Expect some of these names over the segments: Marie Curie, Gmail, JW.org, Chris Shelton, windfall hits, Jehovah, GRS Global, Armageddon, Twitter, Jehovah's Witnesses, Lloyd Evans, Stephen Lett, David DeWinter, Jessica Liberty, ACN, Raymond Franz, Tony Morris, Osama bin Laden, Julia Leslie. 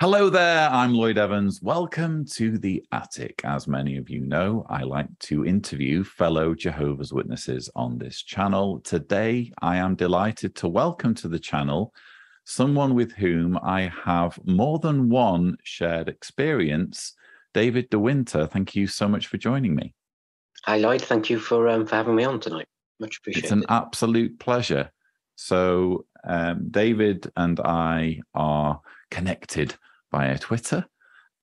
Hello there, I'm Lloyd Evans. Welcome to The Attic. As many of you know, I like to interview fellow Jehovah's Witnesses on this channel. Today, I am delighted to welcome to the channel someone with whom I have more than one shared experience, David DeWinter. Thank you so much for joining me. Hi, Lloyd. Thank you for having me on tonight. Much appreciated. It's an absolute pleasure. So David and I are connected via Twitter,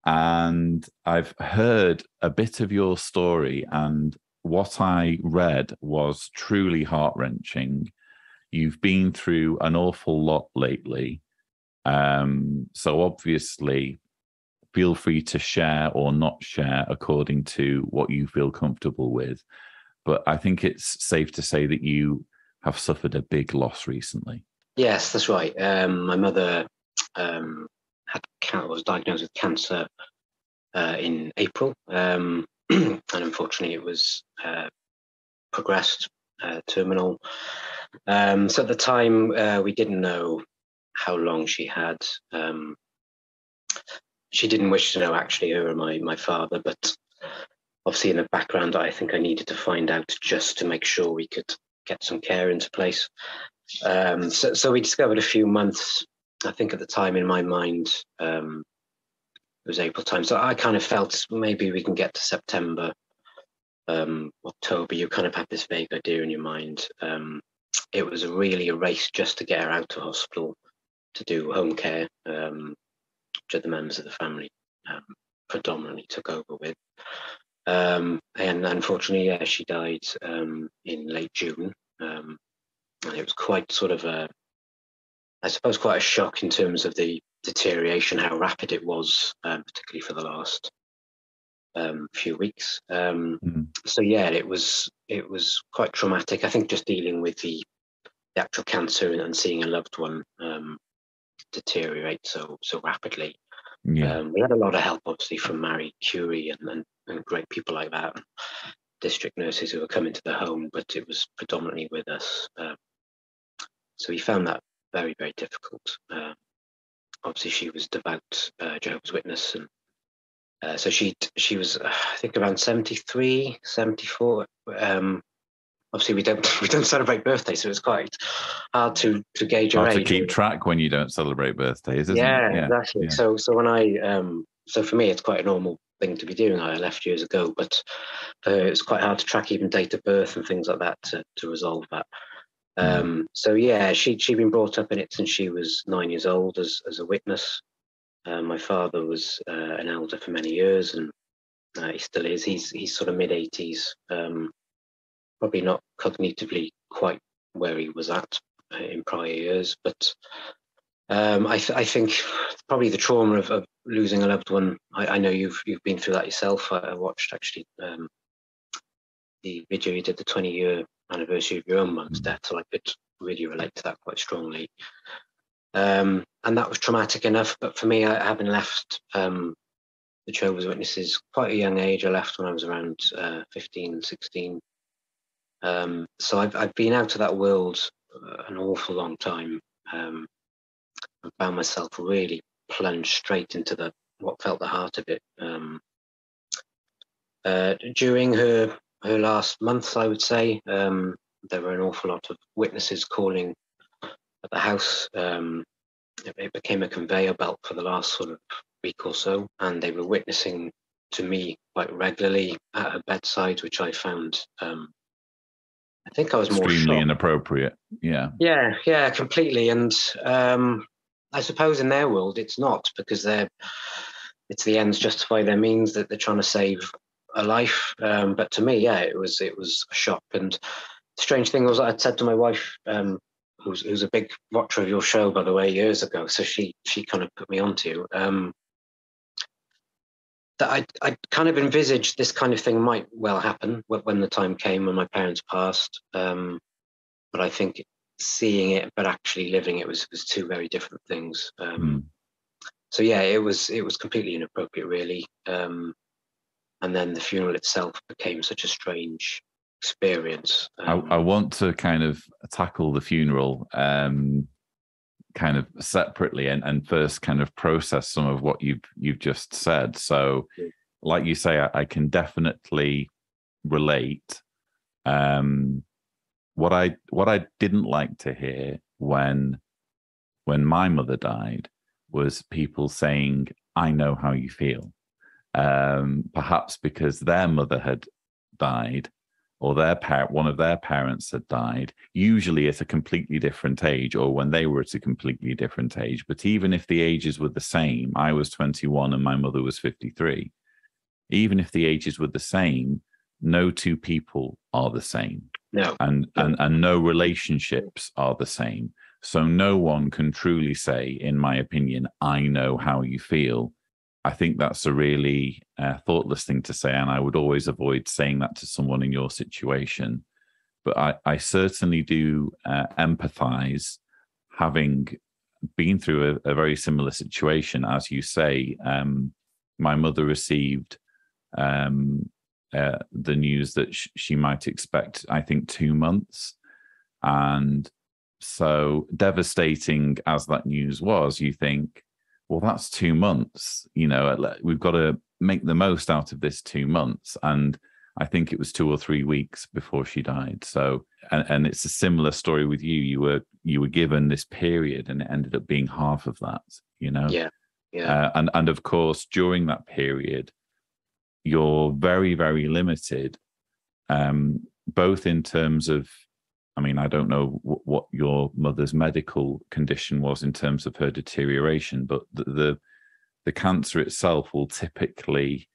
and I've heard a bit of your story, and what I read was truly heart-wrenching. You've been through an awful lot lately, so obviously feel free to share or not share according to what you feel comfortable with, but I think it's safe to say that you have suffered a big loss recently. Yes, that's right. My mother was diagnosed with cancer in April, and unfortunately it was progressed, terminal. So at the time we didn't know how long she had. She didn't wish to know, actually, her and my father, but obviously in the background I think I needed to find out just to make sure we could get some care into place. So we discovered a few months, I think at the time in my mind, it was April time. So I kind of felt maybe we can get to September, October. You kind of had this vague idea in your mind. It was really a race just to get her out of hospital to do home care, which other members of the family predominantly took over with. And unfortunately, yeah, she died in late June. And it was quite sort of a, I suppose, quite a shock in terms of the deterioration, how rapid it was, particularly for the last few weeks. So yeah, it was quite traumatic. I think just dealing with the actual cancer and seeing a loved one deteriorate so rapidly. Yeah. We had a lot of help, obviously, from Marie Curie and great people like that, district nurses who were coming to the home, but it was predominantly with us. So we found that very, very difficult. Obviously, she was devout Jehovah's Witness, and so she was, I think, around 73, 74. Obviously, we don't celebrate birthdays, so it's quite hard to gauge our age. To keep track when you don't celebrate birthdays, isn't it? Yeah, exactly. Yeah. So when I so for me, it's quite a normal thing to be doing. I left years ago, but it's quite hard to track even date of birth and things like that to resolve that. So yeah, she'd been brought up in it since she was 9 years old as a witness. My father was an elder for many years, and he still is. He's sort of mid-80s, probably not cognitively quite where he was at in prior years, but I think probably the trauma of losing a loved one. I know you've been through that yourself. I watched, actually, the video you did, the 20-year anniversary of your own mum's death, so I could really relate to that quite strongly. And that was traumatic enough, but for me, having left the Jehovah's Witnesses quite a young age, I left when I was around 15, 16. So I've been out of that world an awful long time, and found myself really plunged straight into what felt the heart of it. During her last month, I would say, there were an awful lot of witnesses calling at the house. It became a conveyor belt for the last sort of week or so, and they were witnessing to me quite regularly at her bedside, which I found, I think I was more extremely inappropriate. Yeah, completely. And I suppose in their world it's not, because it's the ends justify their means, that they're trying to save a life. But to me, yeah, it was a shock. And the strange thing was, I'd said to my wife, who's a big watcher of your show, by the way, years ago, so she kind of put me onto that I kind of envisaged this kind of thing might well happen when the time came when my parents passed. But I think seeing it, but actually living it, was two very different things. So yeah, it was completely inappropriate, really. And then the funeral itself became such a strange experience. I want to kind of tackle the funeral kind of separately and first kind of process some of what you've just said. So like you say, I can definitely relate. What I didn't like to hear when my mother died was people saying, I know how you feel. Perhaps because their mother had died, or one of their parents had died, usually at a completely different age, or when they were at a completely different age. But even if the ages were the same, I was 21 and my mother was 53. Even if the ages were the same, no two people are the same. No. And no relationships are the same. So no one can truly say, in my opinion, I know how you feel. I think that's a really thoughtless thing to say, and I would always avoid saying that to someone in your situation. But I certainly do empathize, having been through a very similar situation. As you say, my mother received the news that she might expect, I think, 2 months. And so devastating as that news was, you think, well, that's 2 months, you know, we've got to make the most out of this 2 months. And I think it was 2 or 3 weeks before she died. So, and it's a similar story with you. You were given this period and it ended up being half of that, you know? Yeah. Yeah. And of course, during that period, you're very, very limited, both in terms of, I mean, I don't know what your mother's medical condition was in terms of her deterioration, but the cancer itself will typically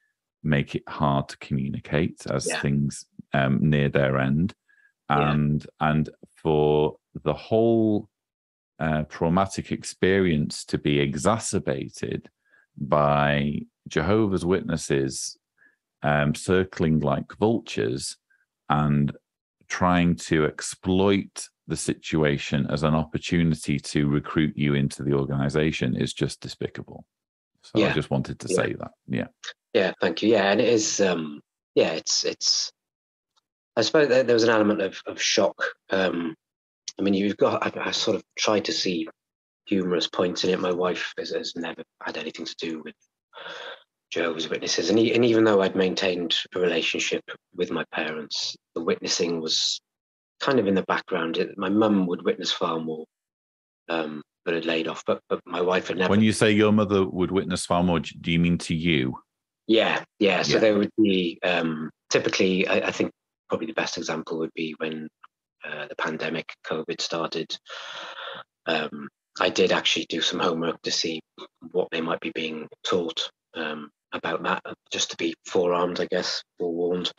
make it hard to communicate as things near their end. And for the whole traumatic experience to be exacerbated by Jehovah's Witnesses circling like vultures and trying to exploit the situation as an opportunity to recruit you into the organization is just despicable. So I just wanted to say that. Yeah. Thank you. Yeah. And it is, it's, I suppose there was an element of shock. I mean, I sort of tried to see humorous points in it. My wife has never had anything to do with Jehovah's Witnesses, and even though I'd maintained a relationship with my parents, the witnessing was kind of in the background. My mum would witness far more, but had laid off. But my wife had never. When you say your mother would witness far more, do you mean to you? Yeah. So there would be typically, I think probably the best example would be when the pandemic, COVID started. I did actually do some homework to see what they might be being taught about that, just to be forearmed, I guess, forewarned.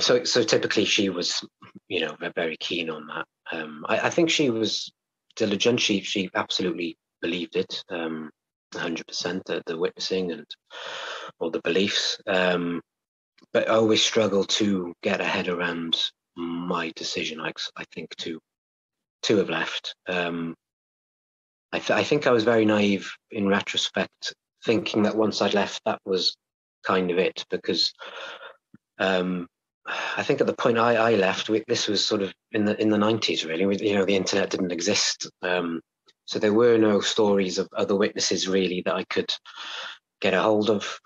So typically she was, you know, very keen on that. I think she was diligent. She absolutely believed it, 100%, the witnessing and all the beliefs. But I always struggled to get a head around my decision, I think, to have left. I think I was very naive in retrospect, thinking that once I'd left, that was kind of it, because I think at the point I left, this was sort of in the 90s, really. You know, the internet didn't exist, so there were no stories of other witnesses really that I could get a hold of,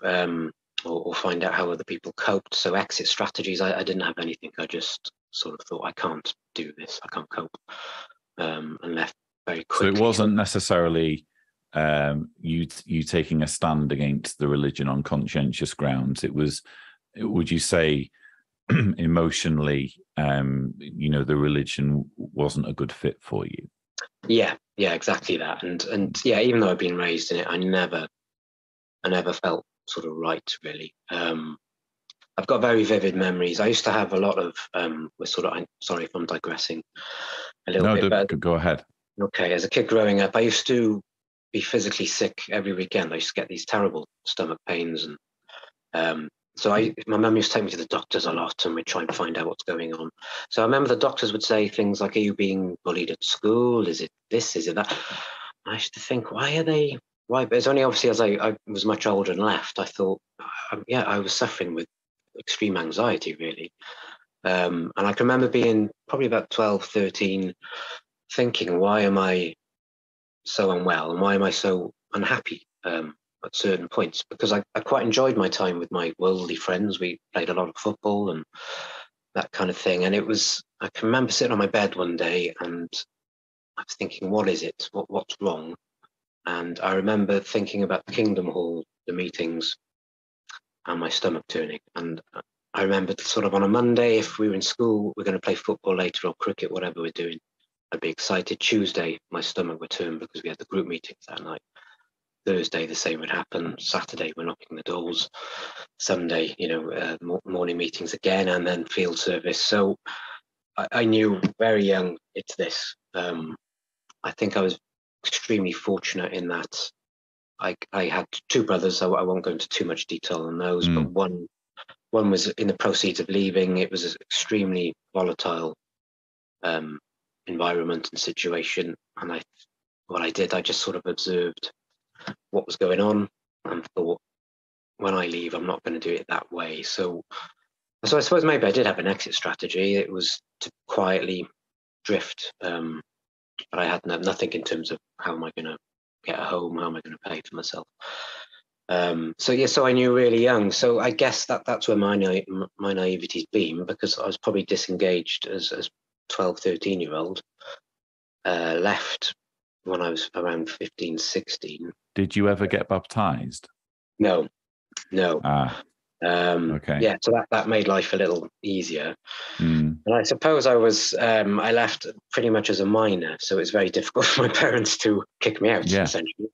or find out how other people coped. So exit strategies, I didn't have anything. I just sort of thought, I can't do this, I can't cope, and left very quickly. So it wasn't necessarily you taking a stand against the religion on conscientious grounds. It was, would you say, emotionally, you know, the religion wasn't a good fit for you? Yeah, exactly that. And yeah, even though I've been raised in it, I never felt sort of right, really. I've got very vivid memories. I used to have a lot of, I'm sorry if I'm digressing a little bit. No, go ahead. Okay, as a kid growing up, I used to be physically sick every weekend. I used to get these terrible stomach pains, and so my mum used to take me to the doctors a lot, and we'd try and find out what's going on. So I remember the doctors would say things like, "Are you being bullied at school? Is it this? Is it that?" And I used to think, why are they? Why? But it's only obviously as I was much older and left, I thought, yeah, I was suffering with extreme anxiety, really. And I can remember being probably about 12, 13, thinking, why am I so unwell and why am I so unhappy at certain points, because I quite enjoyed my time with my worldly friends. We played a lot of football and that kind of thing. And it was, I can remember sitting on my bed one day and I was thinking, what is it? What's wrong? And I remember thinking about the Kingdom Hall, the meetings, and my stomach turning. And I remembered sort of on a Monday, if we were in school, we're going to play football later or cricket, whatever we're doing. I'd be excited. Tuesday, my stomach would turn because we had the group meetings that night. Thursday, the same would happen. Saturday, we're knocking the doors. Sunday, morning meetings again, and then field service. So I knew very young, it's this. I think I was extremely fortunate in that I had two brothers. So I won't go into too much detail on those, but one was in the proceeds of leaving. It was an extremely volatile environment and situation. And I just sort of observed what was going on and thought, when I leave, I'm not going to do it that way. So I suppose maybe I did have an exit strategy. It was to quietly drift, but I had nothing in terms of how am I going to get a home, how am I going to pay for myself. So I knew really young. So I guess that's where my naivety's been, because I was probably disengaged as 12, 13-year-old, left when I was around 15, 16. Did you ever get baptized? No. Okay. Yeah, so that made life a little easier. And I suppose I was, I left pretty much as a minor, so it was very difficult for my parents to kick me out, essentially,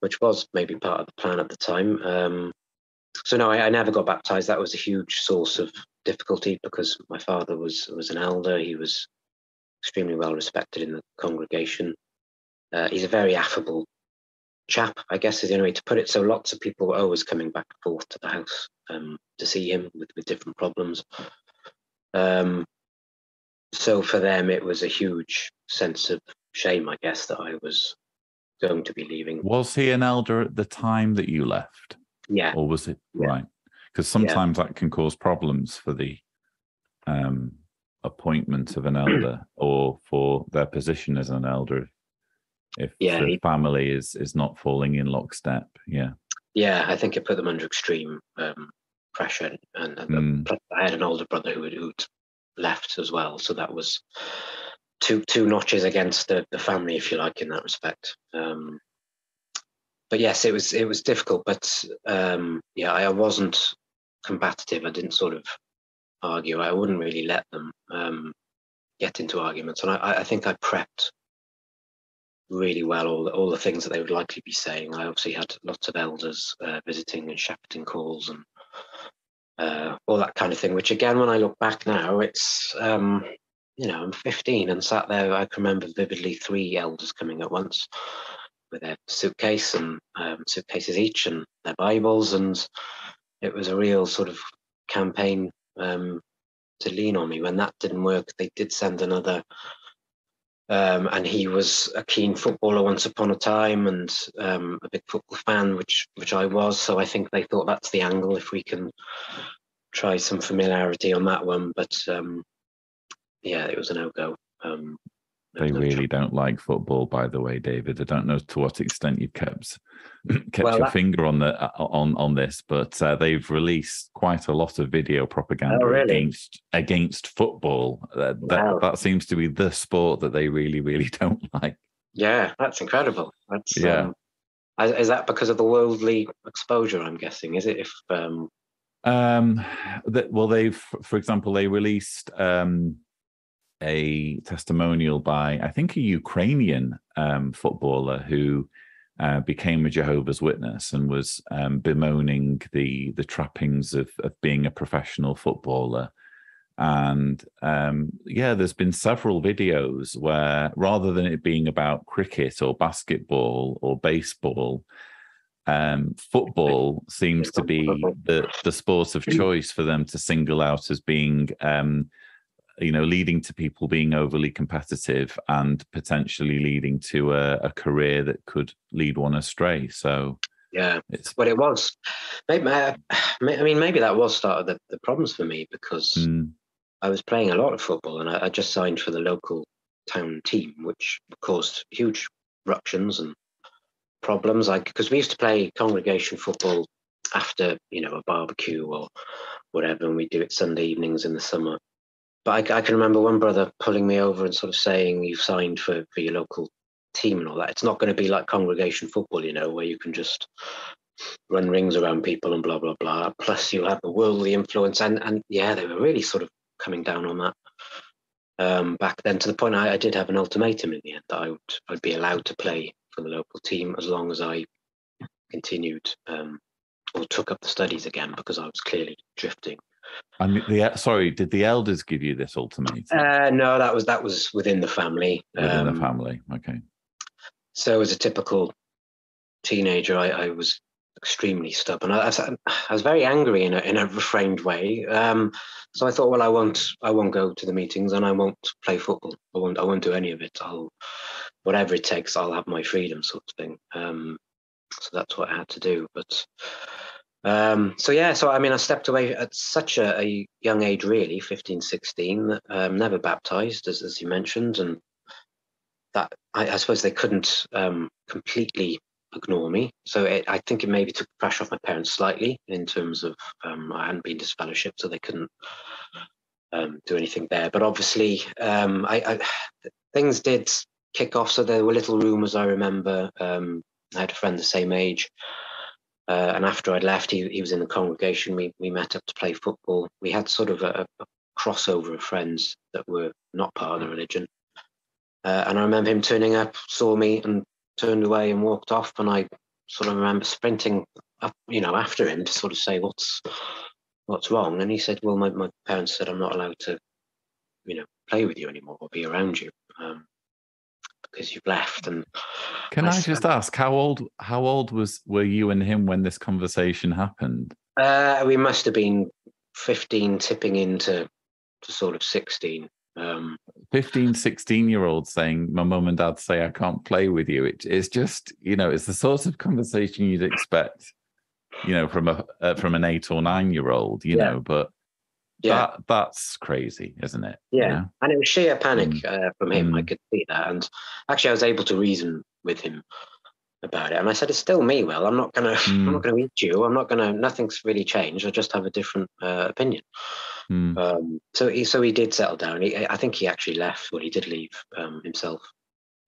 which was maybe part of the plan at the time. So no, I never got baptized. That was a huge source of difficulty because my father was an elder. He was extremely well respected in the congregation. He's a very affable chap, I guess is the only way to put it. So lots of people were always coming back and forth to the house to see him with different problems. So for them, it was a huge sense of shame, I guess, that I was going to be leaving. Was he an elder at the time that you left? Yeah. Or was it? Yeah. Right. Because sometimes that can cause problems for the appointment of an elder or for their position as an elder. If the family is not falling in lockstep, I think it put them under extreme pressure. And I had an older brother who'd left as well, so that was two notches against the family, if you like, in that respect. But yes, it was difficult. But I wasn't combative. I didn't sort of argue. I wouldn't really let them get into arguments, and I think I prepped really well all the things that they would likely be saying. I obviously had lots of elders visiting and shepherding calls and all that kind of thing, which again, when I look back now, it's I'm 15 and sat there. I can remember vividly 3 elders coming at once with their suitcase and suitcases each and their Bibles, and it was a real sort of campaign to lean on me. When that didn't work, they did send another. And he was a keen footballer once upon a time, and a big football fan, which I was. So I think they thought that's the angle, if we can try some familiarity on that one. But it was a no-go. They really don't like football, by the way, David. I don't know to what extent you've kept your finger on this, but they've released quite a lot of video propaganda against football. That seems to be the sport that they really, really don't like. Yeah, that's incredible. That's, is that because of the worldly exposure? I'm guessing. Is it if? For example, they released a testimonial by, I think, a Ukrainian footballer who became a Jehovah's Witness and was bemoaning the trappings of being a professional footballer. And there's been several videos where, rather than it being about cricket or basketball or baseball, football seems to be the sport of choice for them to single out as being leading to people being overly competitive and potentially leading to a career that could lead one astray. So it's what it was. Maybe that was start of the problems for me, because I was playing a lot of football and I just signed for the local town team, which caused huge ructions and problems, like, because we used to play congregation football after, you know, a barbecue or whatever, and we do it Sunday evenings in the summer. But I can remember one brother pulling me over and sort of saying, "You've signed for your local team and all that. It's not going to be like congregation football, you know, where you can just run rings around people and blah, blah, blah. Plus you'll have the worldly influence." And yeah, they were really sort of coming down on that back then, to the point I did have an ultimatum in the end that I'd be allowed to play for the local team as long as I continued or took up the studies again, because I was clearly drifting. And did the elders give you this ultimatum? No, that was within the family. Within the family, okay. So as a typical teenager, I was extremely stubborn. I was very angry in a refrained way. So I thought, well, I won't go to the meetings, and I won't play football. I won't do any of it. Whatever it takes, I'll have my freedom, sort of thing. So that's what I had to do. But so I mean, I stepped away at such a young age, really, 15, 16, never baptized, as you mentioned. And that, I suppose they couldn't completely ignore me. So I think it maybe took the pressure off my parents slightly, in terms of I hadn't been disfellowshipped, so they couldn't do anything there. But obviously things did kick off. So there were little rumors, I remember. I had a friend the same age. And after I'd left, he was in the congregation. We met up to play football. We had sort of a crossover of friends that were not part of the religion. And I remember him turning up, saw me, and turned away and walked off. And I sort of remember sprinting up, you know, after him to sort of say, what's wrong? And he said, well, my parents said I'm not allowed to, you know, play with you anymore or be around you because you've left. And can I just ask, how old were you and him when this conversation happened? We must have been 15, tipping into sort of 16. 15, 16-year-olds saying, "My mum and dad say I can't play with you." It's just, you know, it's the sort of conversation you'd expect, you know, from an 8 or 9-year-old, you know, but yeah, that's crazy, isn't it? Yeah, you know? And it was sheer panic from him. I could see that, and actually, I was able to reason with him about it. And I said, "It's still me. Well, I'm not gonna eat you. I'm not gonna. Nothing's really changed. I just have a different opinion." Mm. So he did settle down. I think he actually left. Well, he did leave himself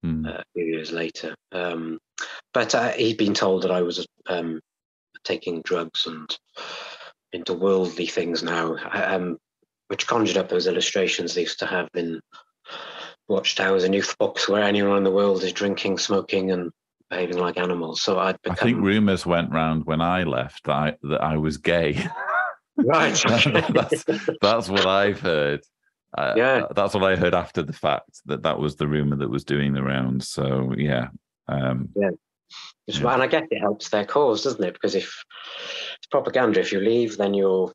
a few years later. But he'd been told that I was taking drugs and into worldly things now, which conjured up those illustrations they used to have in Watchtowers and youth books, where anyone in the world is drinking, smoking, and behaving like animals. So I think rumours went round when I left that I was gay. Right. Okay. that's what I've heard. Yeah. That's what I heard after the fact, that was the rumour that was doing the rounds. So, yeah. Yeah. Yeah. And I guess it helps their cause, doesn't it? Because if it's propaganda, if you leave, then you're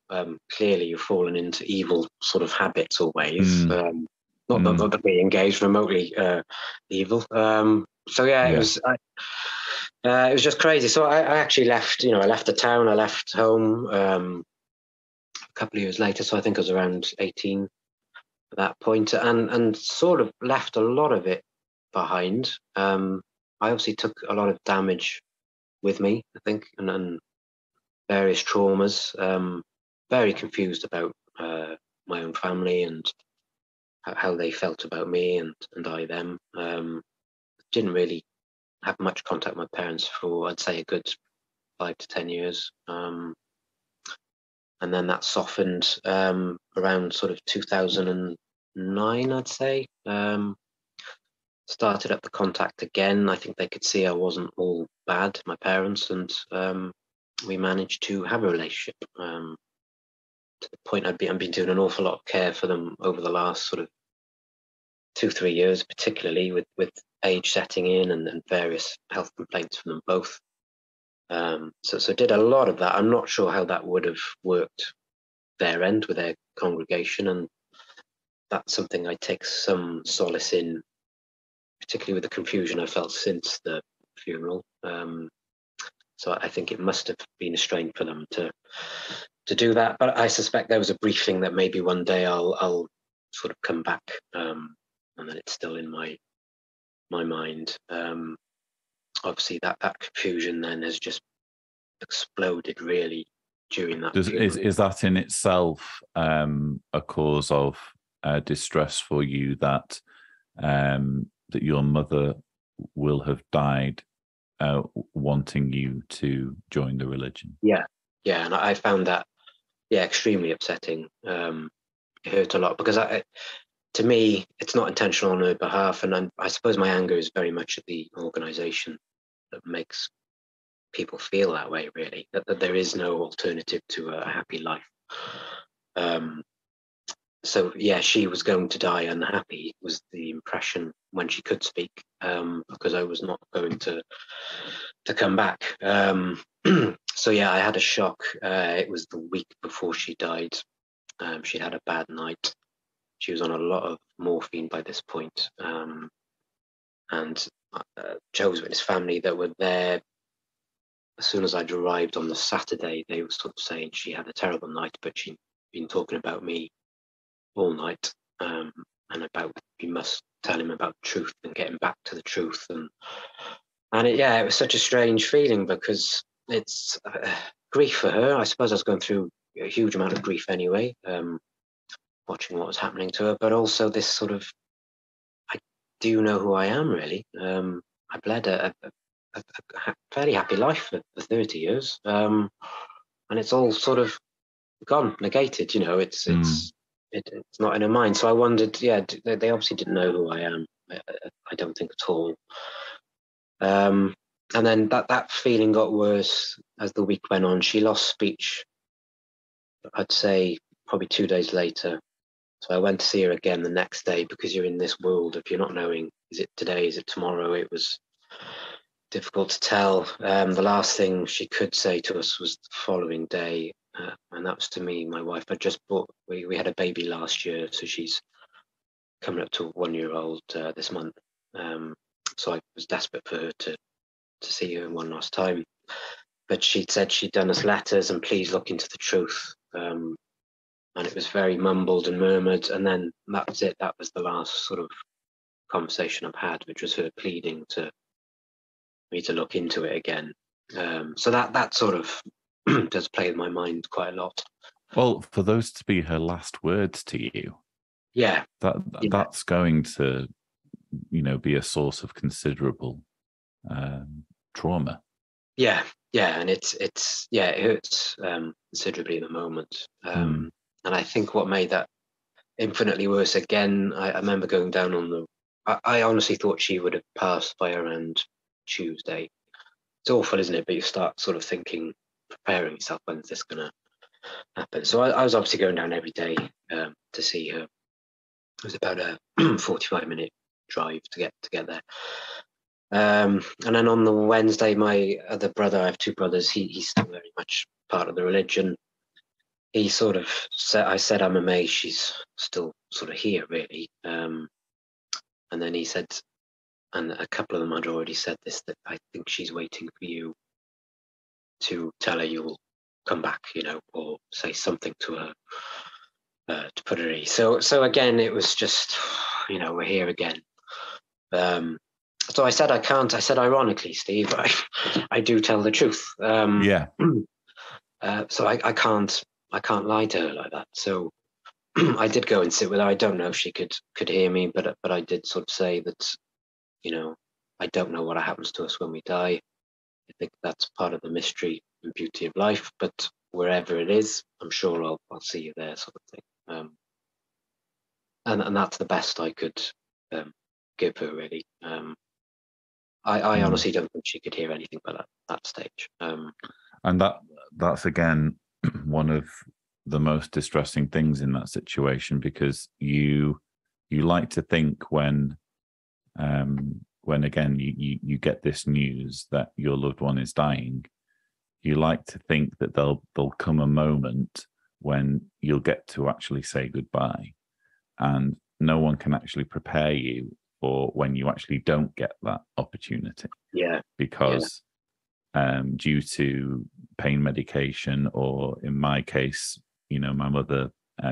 clearly you've fallen into evil sort of habits or ways. Not that we engage remotely evil. It was. It was just crazy. So I actually left. You know, I left the town. I left home a couple of years later. So I think I was around 18 at that point, and sort of left a lot of it behind. I obviously took a lot of damage with me, I think, and various traumas. Very confused about my own family and how they felt about me and I them. Didn't really have much contact with my parents for, I'd say, a good 5 to 10 years. And then that softened around sort of 2009, I'd say. Started up the contact again. I think they could see I wasn't all bad, my parents, and we managed to have a relationship to the point I've been doing an awful lot of care for them over the last sort of 2-3 years, particularly with age setting in and various health complaints from them both. So did a lot of that. I'm not sure how that would have worked their end with their congregation, and that's something I take some solace in, particularly with the confusion I felt since the funeral. So I think it must have been a strain for them to do that. But I suspect there was a briefing that maybe one day I'll sort of come back, and that it's still in my mind. obviously that confusion then has just exploded really during that. Is that in itself a cause of distress for you, that that your mother will have died wanting you to join the religion? Yeah, and I found that extremely upsetting. It hurt a lot because to me, it's not intentional on her behalf, and I suppose my anger is very much at the organisation that makes people feel that way, really, that there is no alternative to a happy life. So yeah, she was going to die unhappy was the impression when she could speak, because I was not going to come back. So yeah, I had a shock. It was the week before she died. She had a bad night. She was on a lot of morphine by this point. And Jehovah's Witness family that were there, as soon as I'd arrived on the Saturday, they were sort of saying she had a terrible night, but she'd been talking about me all night, and about you must tell him about the truth and get him back to the truth. And it was such a strange feeling because it's grief for her. I suppose I was going through a huge amount of grief anyway, watching what was happening to her, but also this sort of, I do know who I am, really. I've led a fairly happy life for 30 years, and it's all sort of gone, negated, you know. It's not in her mind. So I wondered, they obviously didn't know who I am, I don't think at all. And then that feeling got worse as the week went on. She lost speech, I'd say, probably 2 days later. So I went to see her again the next day, because you're in this world of you're not knowing, is it today, is it tomorrow? It was difficult to tell. The last thing she could say to us was the following day, and that was to me, my wife. I just we had a baby last year, so she's coming up to a 1-year-old this month. So I was desperate for her to see her one last time. But she'd said she'd done us letters and please look into the truth. And it was very mumbled and murmured. And then that was it. That was the last sort of conversation I've had, which was her pleading to me to look into it again. So that sort of does play in my mind quite a lot. Well, for those to be her last words to you, that's going to, be a source of considerable trauma. Yeah, and it hurts considerably at the moment. And I think what made that infinitely worse again, I remember going down on I honestly thought she would have passed by around Tuesday. It's awful, isn't it? But you start sort of thinking, preparing yourself, when's this going to happen? So I was obviously going down every day to see her. It was about a 45-minute drive to get there. And then on the Wednesday, my other brother, I have two brothers, he's still very much part of the religion. He sort of said, I said, I'm amazed she's still sort of here, really. And then he said, and a couple of them had already said this, that I think she's waiting for you to tell her you'll come back, or say something to her to put her ease. So again, it was just, we're here again. So I said, I can't. I said, ironically, Steve, I do tell the truth. So I can't lie to her like that. So I did go and sit with her. I don't know if she could hear me, but I did sort of say that, I don't know what happens to us when we die. I think that's part of the mystery and beauty of life. But wherever it is, I'm sure I'll see you there, sort of thing. And that's the best I could give her, really. I honestly don't think she could hear anything but that stage. And that's, again, one of the most distressing things in that situation, because you like to think when again you get this news that your loved one is dying, you like to think that there'll come a moment when you'll get to actually say goodbye, and no one can actually prepare you for when you actually don't get that opportunity. Because due to pain medication, or in my case, my mother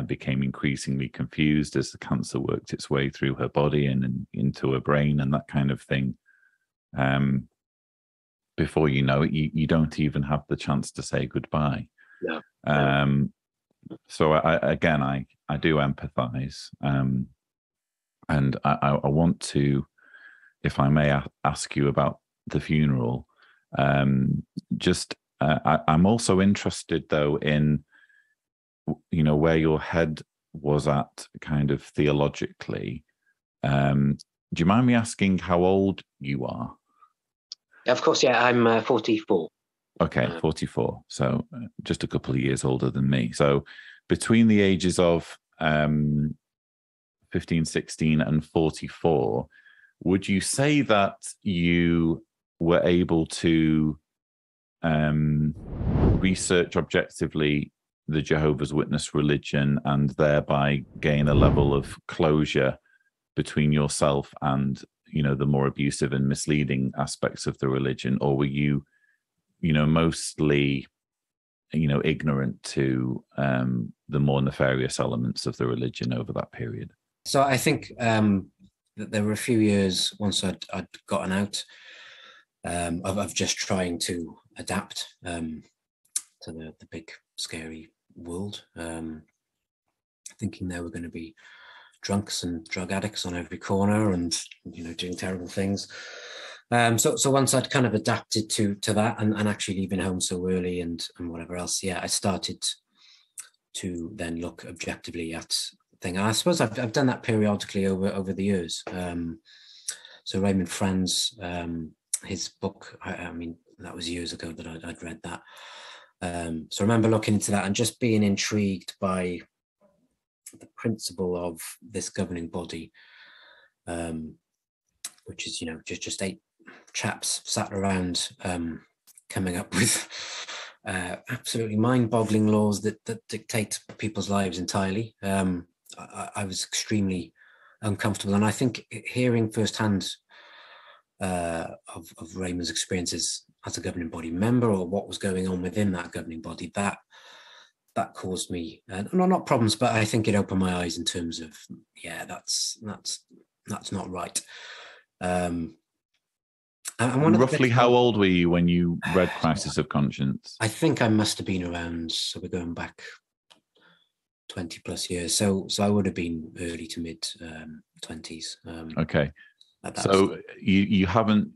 became increasingly confused as the cancer worked its way through her body and into her brain and that kind of thing. before you know it, you don't even have the chance to say goodbye. Yeah. So I do empathize, and I want to, if I may, ask you about the funeral. I'm also interested, though, in, you know, where your head was at kind of theologically. Do you mind me asking how old you are? Of course, yeah, I'm 44. Okay, 44. So just a couple of years older than me. So between the ages of 15, 16 and 44, would you say that you were able to research objectively the Jehovah's Witness religion and thereby gain a level of closure between yourself and, you know, the more abusive and misleading aspects of the religion? Or were you, you know, mostly, you know, ignorant to the more nefarious elements of the religion over that period? So I think that there were a few years once I'd gotten out of just trying to adapt to the big scary world, thinking there were going to be drunks and drug addicts on every corner and, you know, doing terrible things. So once I'd kind of adapted to that and actually leaving home so early and whatever else, yeah, I started to then look objectively at things. I suppose I've done that periodically over the years. So Raymond Franz, his book, I mean, that was years ago that I'd read that. So I remember looking into that and just being intrigued by the principle of this governing body, which is, you know, just eight chaps sat around coming up with absolutely mind-boggling laws that dictate people's lives entirely. I was extremely uncomfortable, and I think hearing firsthand of Raymond's experiences as a governing body member, or what was going on within that governing body, that caused me not problems, but I think it opened my eyes in terms of, yeah, that's not right. And roughly how old were you when you read Crisis of Conscience? I think I must have been around, so we're going back 20 plus years, so I would have been early to mid 20s. Okay, so you haven't,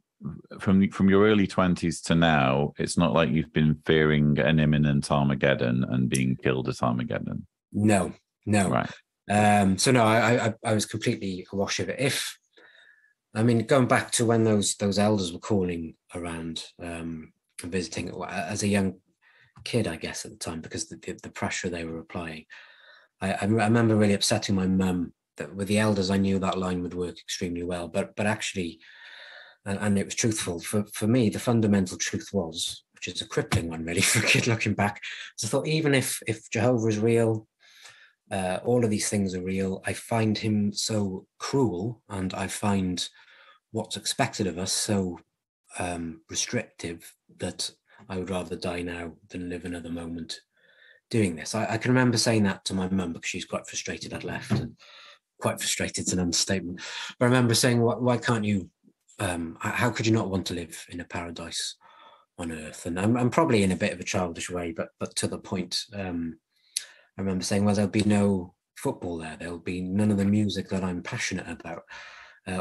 from your early 20s to now, it's not like you've been fearing an imminent Armageddon and being killed at Armageddon? No, right. So no, I was completely awash of it. If I mean, going back to when those elders were calling around and visiting as a young kid, I guess, at the time, because the pressure they were applying, I remember really upsetting my mum. That with the elders, I knew that line would work extremely well, but actually, and it was truthful for me. The fundamental truth was, which is a crippling one really for a kid looking back, so I thought, even if Jehovah is real, all of these things are real, I find him so cruel, and I find what's expected of us so restrictive, that I would rather die now than live another moment doing this. I can remember saying that to my mum, because she's quite frustrated I'd left, and quite frustrated is an understatement. But I remember saying, why can't you, how could you not want to live in a paradise on earth? And I'm probably in a bit of a childish way, but to the point. I remember saying, well, there'll be no football there. There'll be none of the music that I'm passionate about.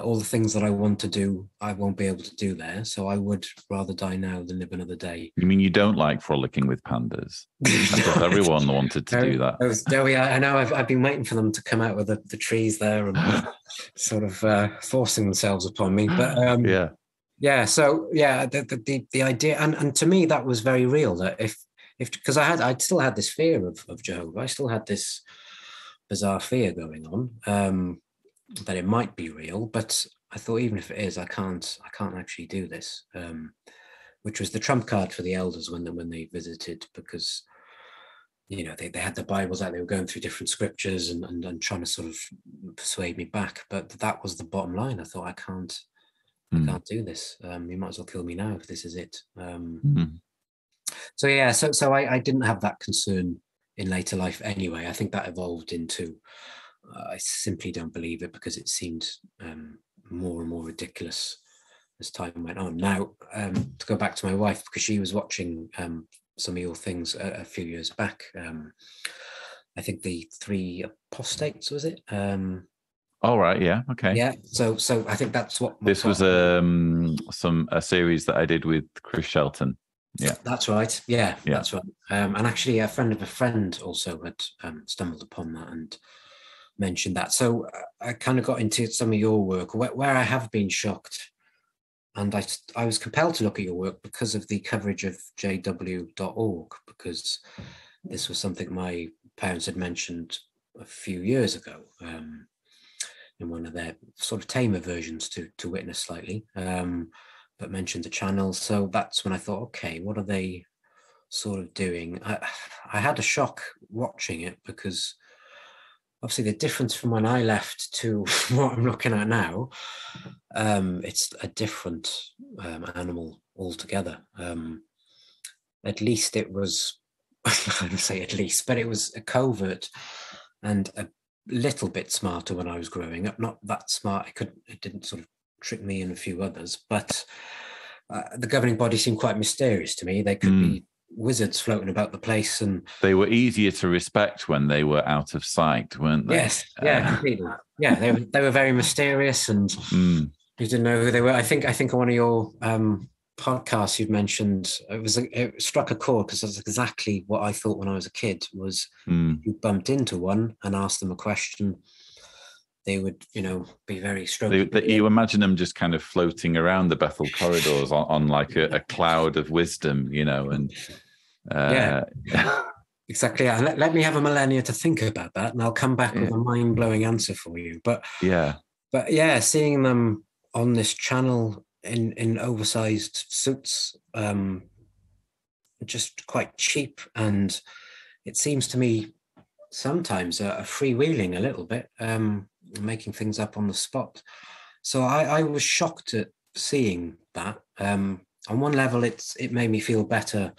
All the things that I want to do, I won't be able to do there. So I would rather die now than live another day. You mean you don't like frolicking with pandas? I thought everyone wanted to do that. I know. I've been waiting for them to come out with the trees there and sort of forcing themselves upon me. But yeah. So yeah, the idea, and to me that was very real. That if because I'd still had this fear of Jehovah. I still had this bizarre fear going on that it might be real, but I thought, even if it is, I can't actually do this, which was the trump card for the elders when they visited, because, you know, they had the Bibles out, they were going through different scriptures and trying to sort of persuade me back, but that was the bottom line. I thought, I can't do this. You might as well kill me now if this is it. So yeah, so I didn't have that concern in later life anyway. I think that evolved into, I simply don't believe it, because it seemed more and more ridiculous as time went on. Now, to go back to my wife, because she was watching some of your things a few years back. I think the three apostates, was it? All right. Yeah. Okay. Yeah. So I think that's what this was. A series that I did with Chris Shelton. Yeah, that's right. Yeah, that's right. And actually, a friend of a friend also had stumbled upon that and mentioned that. So I kind of got into some of your work where I have been shocked, and I was compelled to look at your work because of the coverage of JW.org, because this was something my parents had mentioned a few years ago in one of their sort of tamer versions to Witness slightly, but mentioned the channel. So that's when I thought, okay, what are they sort of doing? I had a shock watching it, because obviously the difference from when I left to what I'm looking at now, it's a different animal altogether. At least it was, I don't say at least, but it was a covert and a little bit smarter when I was growing up. Not that smart, it didn't sort of trick me and a few others, but the governing body seemed quite mysterious to me. They could be wizards floating about the place, and they were easier to respect when they were out of sight, weren't they? Yes, yeah, completely. Yeah, they were very mysterious, and you didn't know who they were. I think on one of your podcasts you've mentioned, it struck a chord, because that's exactly what I thought when I was a kid. Was you bumped into one and asked them a question, they would, be very struggling. You imagine them just kind of floating around the Bethel corridors on like a cloud of wisdom, and... yeah, exactly. And let me have a millennia to think about that, and I'll come back with a mind-blowing answer for you. But seeing them on this channel in oversized suits, just quite cheap, and it seems to me sometimes a freewheeling a little bit, making things up on the spot. So I was shocked at seeing that. On one level, it made me feel better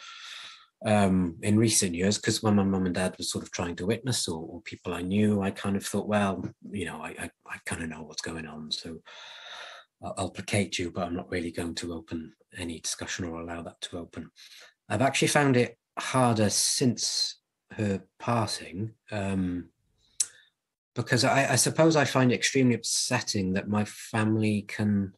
in recent years, because when my mum and dad was sort of trying to witness, or people I knew, I kind of thought, well, I kind of know what's going on, so I'll placate you, but I'm not really going to open any discussion or allow that to open. I've actually found it harder since her passing, because I suppose I find it extremely upsetting that my family can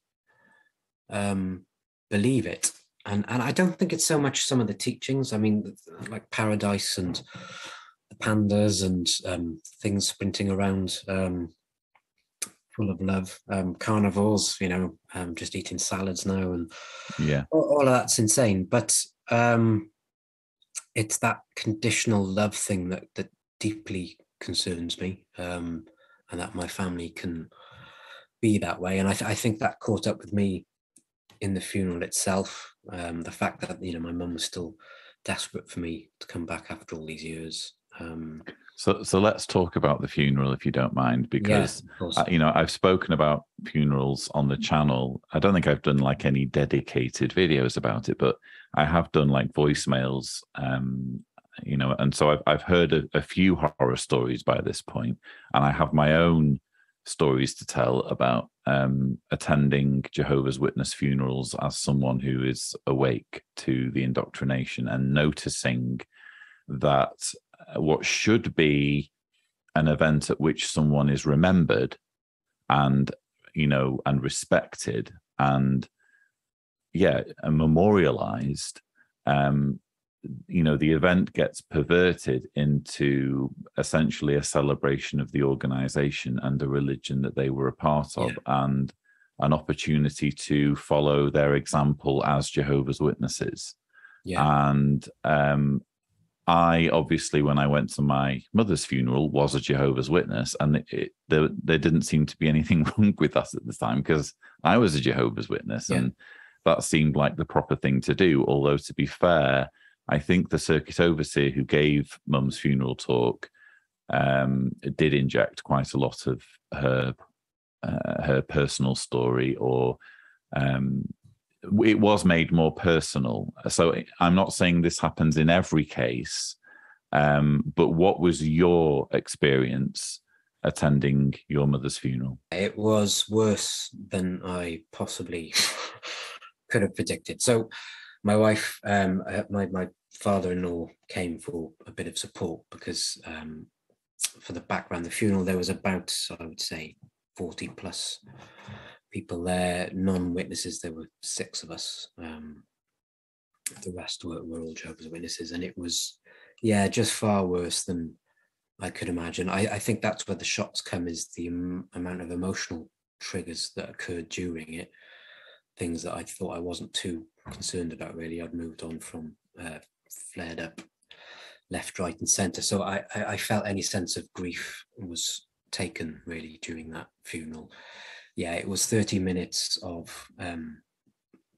believe it. And I don't think it's so much some of the teachings. I mean, like paradise and the pandas and things sprinting around full of love, carnivores, just eating salads now. And yeah, all of that's insane. But it's that conditional love thing that deeply concerns me, and that my family can be that way. And I think that caught up with me in the funeral itself. The fact that my mum was still desperate for me to come back after all these years. So let's talk about the funeral, if you don't mind, because I've spoken about funerals on the channel. I don't think I've done like any dedicated videos about it, but I have done like voicemails, and so I've heard a few horror stories by this point, and I have my own stories to tell about attending Jehovah's Witness funerals as someone who is awake to the indoctrination, and noticing that what should be an event at which someone is remembered and respected and memorialized, the event gets perverted into essentially a celebration of the organization and the religion that they were a part of, and an opportunity to follow their example as Jehovah's Witnesses. And I obviously, when I went to my mother's funeral, was a Jehovah's Witness, and there didn't seem to be anything wrong with us at the time, because I was a Jehovah's Witness, and that seemed like the proper thing to do. Although, to be fair, I think the circuit overseer who gave Mum's funeral talk did inject quite a lot of her personal story, or it was made more personal. So I'm not saying this happens in every case, but what was your experience attending your mother's funeral? It was worse than I possibly could have predicted. So my wife, my father-in-law came for a bit of support because for the background, the funeral, there was about, I would say, 40 plus people there, non-witnesses. There were 6 of us. The rest were all Jehovah's Witnesses. And it was, yeah, just far worse than I could imagine. I think that's where the shocks come, is the amount of emotional triggers that occurred during it. Things that I thought I wasn't too concerned about, really. I'd moved on from flared up left, right and centre. So I felt any sense of grief was taken, really, during that funeral. Yeah, it was 30 minutes of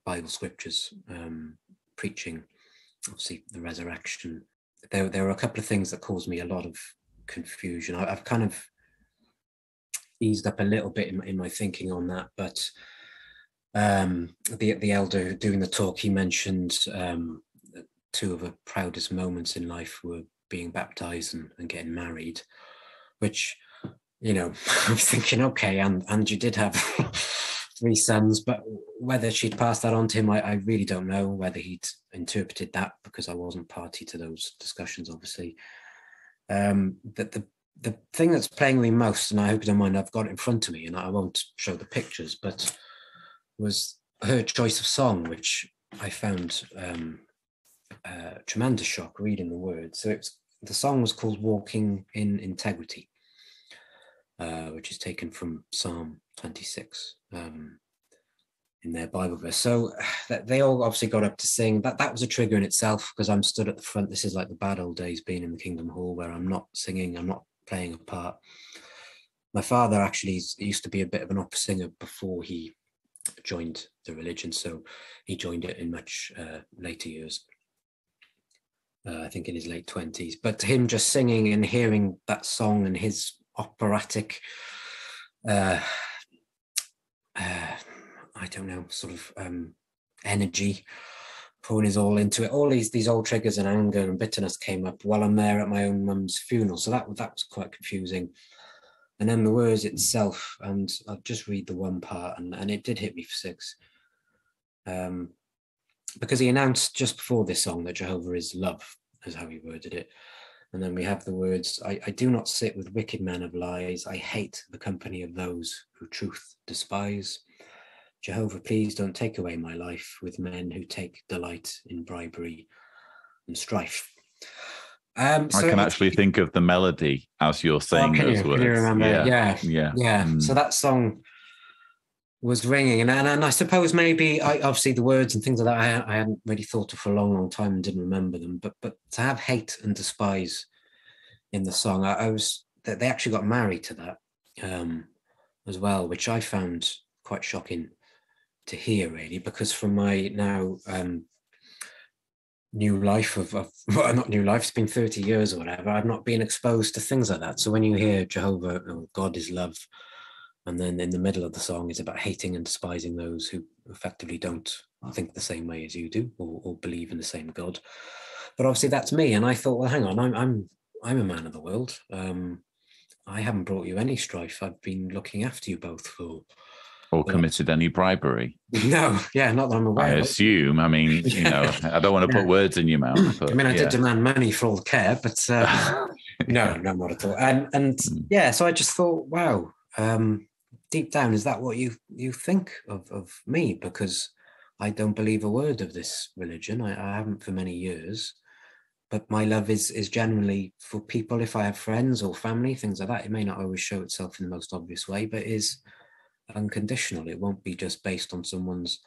Bible scriptures, preaching, obviously the resurrection. There were a couple of things that caused me a lot of confusion. I've kind of eased up a little bit in my thinking on that, but the elder doing the talk, he mentioned that 2 of her proudest moments in life were being baptized and getting married, which, you know, I was thinking, okay, and you did have 3 sons, but whether she'd passed that on to him, I really don't know, whether he'd interpreted that, because I wasn't party to those discussions, obviously. That the thing that's playing me most, and I hope you don't mind, I've got it in front of me and I won't show the pictures, but was her choice of song, which I found a tremendous shock reading the words. So the song was called Walking in Integrity, which is taken from Psalm 26 in their Bible verse. So they all obviously got up to sing. That was a trigger in itself, because I'm stood at the front. This is like the bad old days being in the Kingdom Hall, where I'm not singing, I'm not playing a part. My father actually used to be a bit of an opera singer before he joined the religion, so he joined it in much later years, I think in his late 20s. But him just singing and hearing that song and his operatic I don't know, sort of energy, pouring his all into it, all these old triggers and anger and bitterness came up while I'm there at my own mum's funeral. So that was quite confusing. And then the words itself, and I'll just read the one part, and it did hit me for 6. Because he announced just before this song that Jehovah is love, is how he worded it. And then we have the words, I do not sit with wicked men of lies. I hate the company of those who truth despise. Jehovah, please don't take away my life with men who take delight in bribery and strife. So I can actually think of the melody as you're saying those words. Can you remember? Yeah. Mm. So that song was ringing, and I suppose maybe obviously the words and things like that I hadn't really thought of for a long time and didn't remember them. But to have hate and despise in the song, they actually got married to that as well, which I found quite shocking to hear, really, because from my now new life of well, not new life, it's been 30 years or whatever, I've not been exposed to things like that. So when you hear Jehovah, oh, God is love, and then in the middle of the song is about hating and despising those who effectively don't think the same way as you do, or believe in the same God. But obviously that's me, and I thought, well, hang on, I'm a man of the world. I haven't brought you any strife. I've been looking after you both for... Or committed any bribery? No, yeah, not that I'm aware of. I assume. I mean, you know, I don't want to put words in your mouth. But, I mean, I did demand money for all the care, but no, not at all. So I just thought, wow, deep down, is that what you think of me? Because I don't believe a word of this religion. I haven't for many years. But my love is generally for people. If I have friends or family, things like that, it may not always show itself in the most obvious way, but is unconditional. It won't be just based on someone's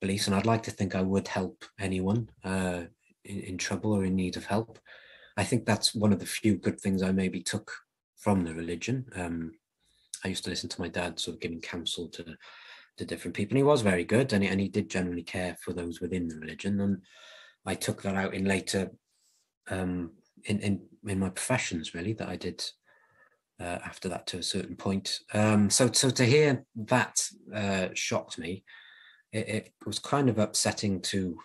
beliefs, and I'd like to think I would help anyone in trouble or in need of help. I think that's one of the few good things I maybe took from the religion. I used to listen to my dad sort of giving counsel to different people, and he was very good, and he did generally care for those within the religion, and I took that out in later in my professions, really, that I did after that to a certain point. So to hear that shocked me. It was kind of upsetting to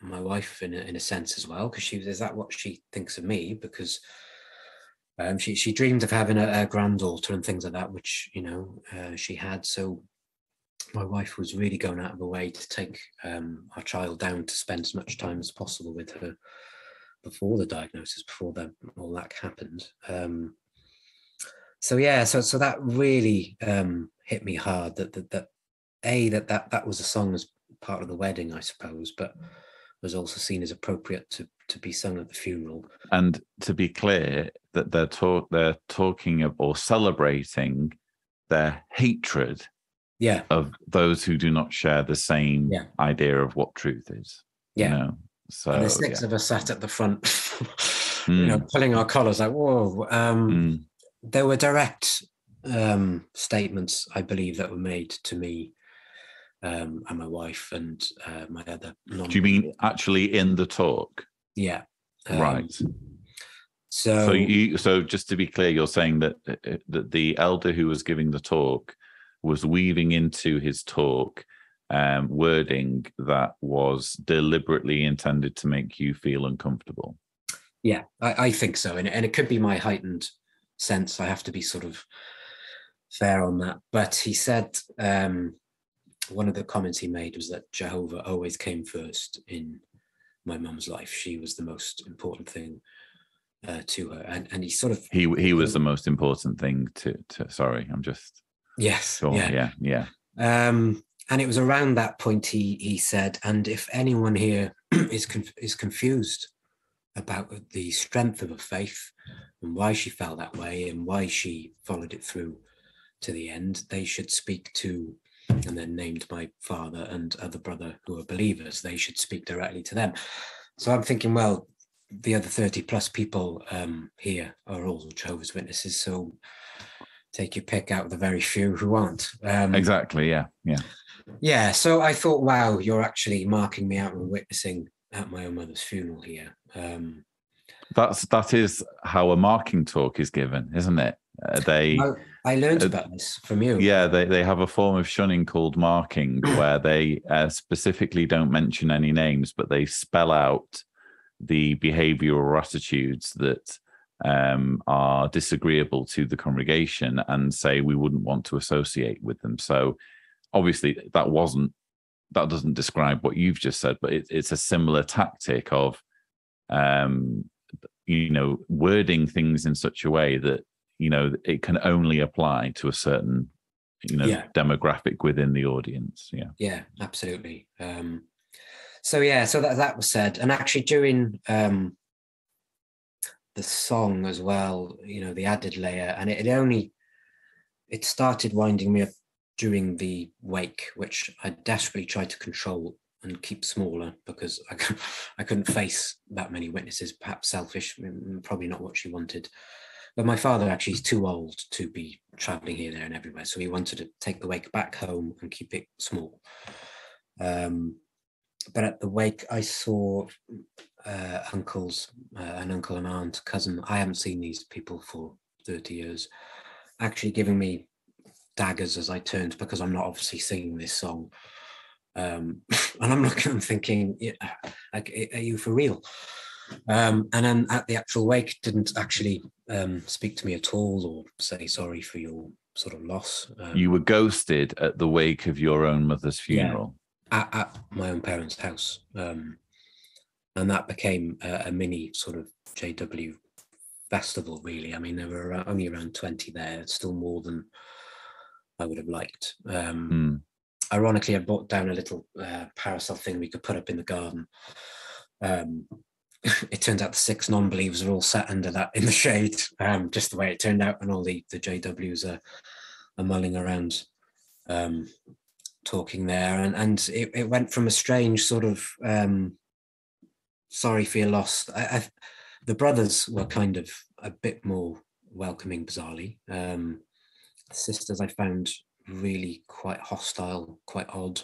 my wife in a sense as well, because is that what she thinks of me? Because She dreamed of having a granddaughter and things like that, which, you know, she had. So my wife was really going out of her way to take our child down to spend as much time as possible with her before the diagnosis, before all that happened. So that really hit me hard. That was a song as part of the wedding, I suppose, but was also seen as appropriate to be sung at the funeral. And to be clear, that they're talking of or celebrating their hatred of those who do not share the same idea of what truth is. Yeah. You know? So and the six of us sat at the front, you know, pulling our collars like, whoa. There were direct statements, I believe, that were made to me and my wife and my other non-. Do you mean actually in the talk? Yeah. Right. So just to be clear, you're saying that the elder who was giving the talk was weaving into his talk wording that was deliberately intended to make you feel uncomfortable. Yeah, I think so. And it could be my heightened sense. I have to be sort of fair on that. But he said, one of the comments he made was that Jehovah always came first in my mum's life. She was the most important thing to her. And he sort of... He was the most important thing to sorry, I'm just... Yes. Sure. Yeah. And it was around that point he said, and if anyone here is confused about the strength of her faith and why she felt that way and why she followed it through to the end, they should speak to, and then named my father and other brother who are believers, they should speak directly to them. So I'm thinking, well, the other 30 plus people here are all Jehovah's Witnesses, so take your pick out of the very few who aren't. Exactly, yeah. So I thought, wow, you're actually marking me out and witnessing at my own mother's funeral here. That is how a marking talk is given, isn't it? I learned about this from you. Yeah, they have a form of shunning called marking, where they specifically don't mention any names, but they spell out the behavioural or attitudes that are disagreeable to the congregation and say we wouldn't want to associate with them. So obviously that doesn't describe what you've just said, but it's a similar tactic of you know, wording things in such a way that, you know, it can only apply to a certain, you know, demographic within the audience. Yeah absolutely. So that was said, and actually during the song as well, you know, the added layer, and it started winding me up during the wake, which I desperately tried to control and keep smaller because I couldn't face that many witnesses. Perhaps selfish, probably not what she wanted. But my father actually is too old to be traveling here, there, and everywhere, so he wanted to take the wake back home and keep it small. But at the wake, I saw an uncle and aunt, cousin. I haven't seen these people for 30 years, actually giving me daggers as I turned, because I'm not obviously singing this song. And I'm looking and thinking, yeah, are you for real? And then at the actual wake, didn't actually speak to me at all or say sorry for your sort of loss. You were ghosted at the wake of your own mother's funeral. Yeah. At my own parents' house, and that became a mini sort of JW festival, really. I mean, there were only around 20 there. It's still more than I would have liked. Ironically, I brought down a little parasol thing we could put up in the garden. It turned out the 6 non-believers are all sat under that in the shade, just the way it turned out, and all the JWs are mulling around, talking there, and it went from a strange sort of sorry for your loss. The brothers were kind of a bit more welcoming, bizarrely. The sisters I found really quite hostile, quite odd.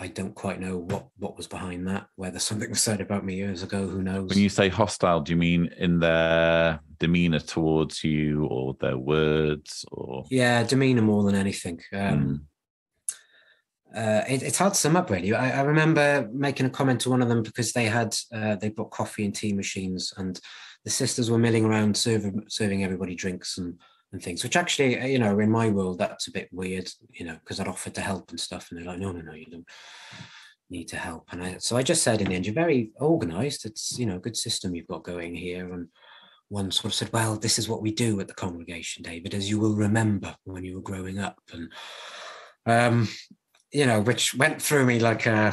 I don't quite know what was behind that, whether something was said about me years ago, who knows. When you say hostile, do you mean in their demeanour towards you or their words? Or yeah, demeanour more than anything. It's hard to sum up, really. I remember making a comment to one of them because they bought coffee and tea machines, and the sisters were milling around serving everybody drinks and things, which actually, you know, in my world, that's a bit weird, you know, because I'd offered to help and stuff. And they're like, no, you don't need to help. And so I just said in the end, you're very organized. It's, you know, a good system you've got going here. And one sort of said, well, this is what we do at the congregation, David, as you will remember when you were growing up. And, you know, which went through me like a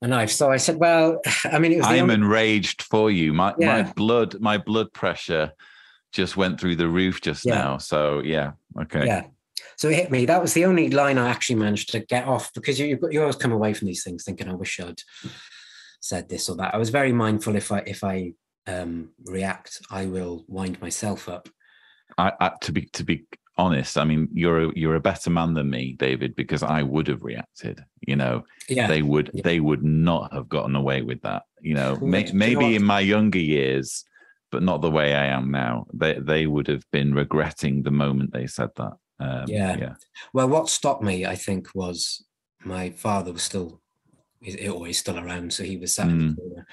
knife. So I said, well, I mean, it was I'm enraged for you. My blood pressure just went through the roof just now. So yeah. Okay. Yeah. So it hit me. That was the only line I actually managed to get off, because you always come away from these things thinking, I wish I'd said this or that. I was very mindful if I react, I will wind myself up. To be honest, I mean, you're a better man than me, David, because I would have reacted, you know. Yeah. They would not have gotten away with that, you know. Maybe in my younger years, but not the way I am now. They would have been regretting the moment they said that. Yeah. Well, what stopped me, I think, was my father was still, he's still around, so he was sat in the corner.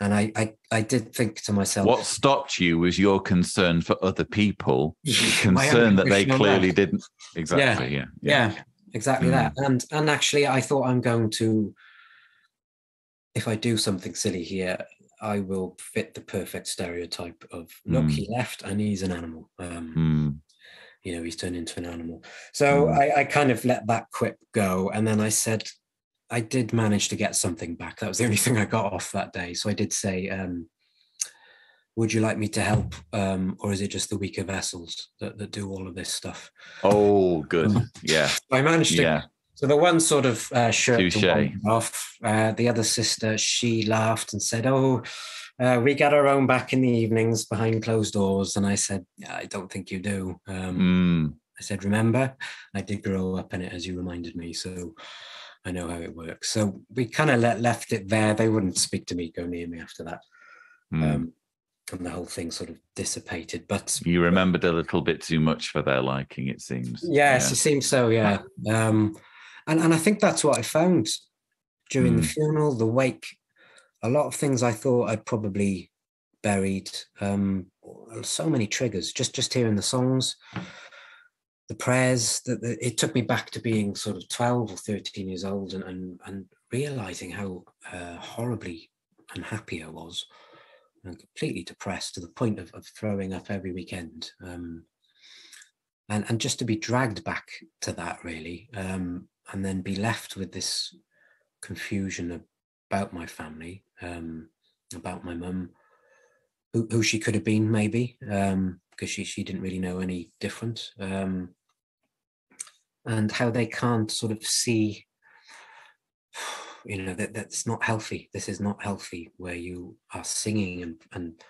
And I did think to myself, what stopped you was your concern for other people, concern that they clearly didn't. Exactly. Yeah. Exactly that. And actually, I thought, I'm going to, if I do something silly here, I will fit the perfect stereotype of, look, he left and he's an animal. You know, he's turned into an animal. So I kind of let that quip go. And then I said, I did manage to get something back. That was the only thing I got off that day. So I did say, would you like me to help? Or is it just the weaker vessels that do all of this stuff? Oh, good. Yeah. I managed to. Yeah. So the one sort of shirt off, the other sister, she laughed and said, we get our own back in the evenings behind closed doors. And I said, I don't think you do. I said, remember, I did grow up in it, as you reminded me. So I know how it works. So we kind of left it there. They wouldn't speak to me, go near me after that. And the whole thing sort of dissipated. But you remembered a little bit too much for their liking, it seems. Yes, it seems so, yeah. And I think that's what I found during the funeral, the wake. A lot of things I thought I'd probably buried. So many triggers, just hearing the songs, the prayers. It took me back to being sort of 12 or 13 years old and realising how horribly unhappy I was and completely depressed to the point of throwing up every weekend. And just to be dragged back to that, really, and then be left with this confusion about my family, about my mum, who she could have been, maybe, because she didn't really know any different, and how they can't sort of see, you know, that's not healthy. This is not healthy, where you are singing and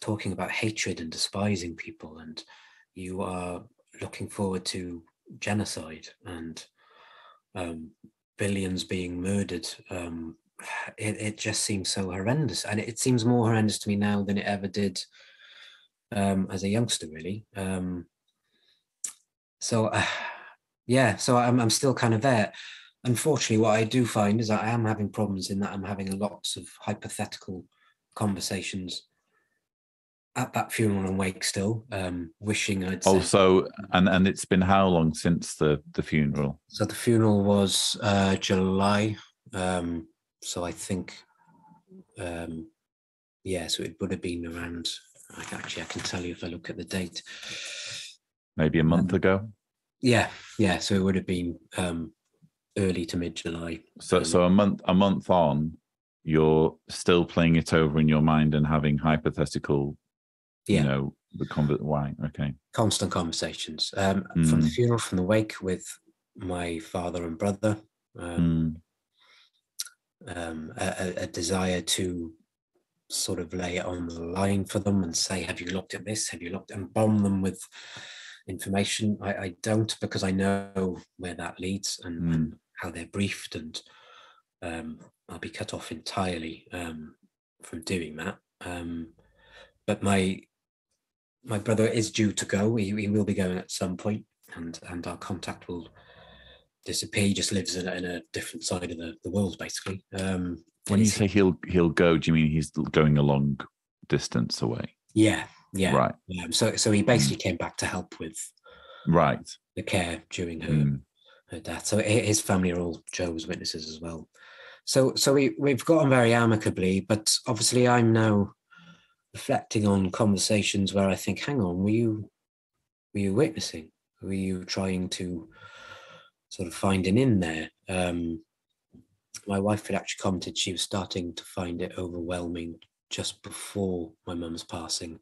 talking about hatred and despising people, and you are looking forward to genocide and billions being murdered. It just seems so horrendous, and it seems more horrendous to me now than it ever did as a youngster, really. So I'm still kind of there. Unfortunately, what I do find is I am having problems in that I'm having lots of hypothetical conversations at that funeral and wake still, wishing I'd said. Also, and it's been how long since the funeral? So the funeral was July. So I think, so it would have been around, I can tell you if I look at the date. Maybe a month ago? Yeah. So it would have been early to mid-July. So a month on, you're still playing it over in your mind and having hypothetical, you know, why? Okay. Constant conversations from the funeral, from the wake with my father and brother. A desire to sort of lay it on the line for them and say, have you looked at this? Have you looked? And bomb them with information. I don't, because I know where that leads and how they're briefed, and I'll be cut off entirely from doing that. But my brother is due to go. He will be going at some point, and our contact will disappear. He just lives in a different side of the world, basically. When you say he'll go, do you mean he's going a long distance away? Yeah. Right. Yeah. So he basically came back to help with the care during her death. So his family are all Jehovah's Witnesses as well. So we've gotten very amicably, but obviously I'm now reflecting on conversations where I think, hang on, were you witnessing? Were you trying to sort of find an in there? My wife had actually commented she was starting to find it overwhelming just before my mum's passing,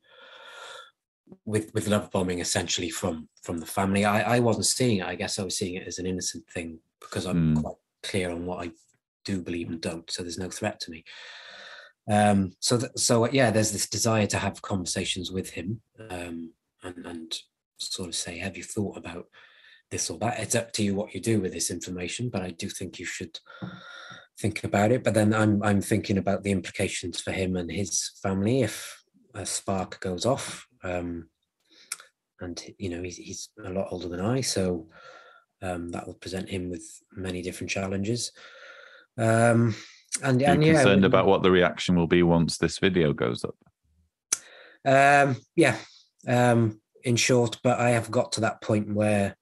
with love bombing essentially from the family. I wasn't seeing it. I guess I was seeing it as an innocent thing because I'm quite clear on what I do believe and don't. So there's no threat to me. So there's this desire to have conversations with him and sort of say, have you thought about this or that? It's up to you what you do with this information, but I do think you should think about it. But then I'm thinking about the implications for him and his family if a spark goes off. And you know, he's a lot older than I, so that will present him with many different challenges. And you're concerned about what the reaction will be once this video goes up. In short, but I have got to that point where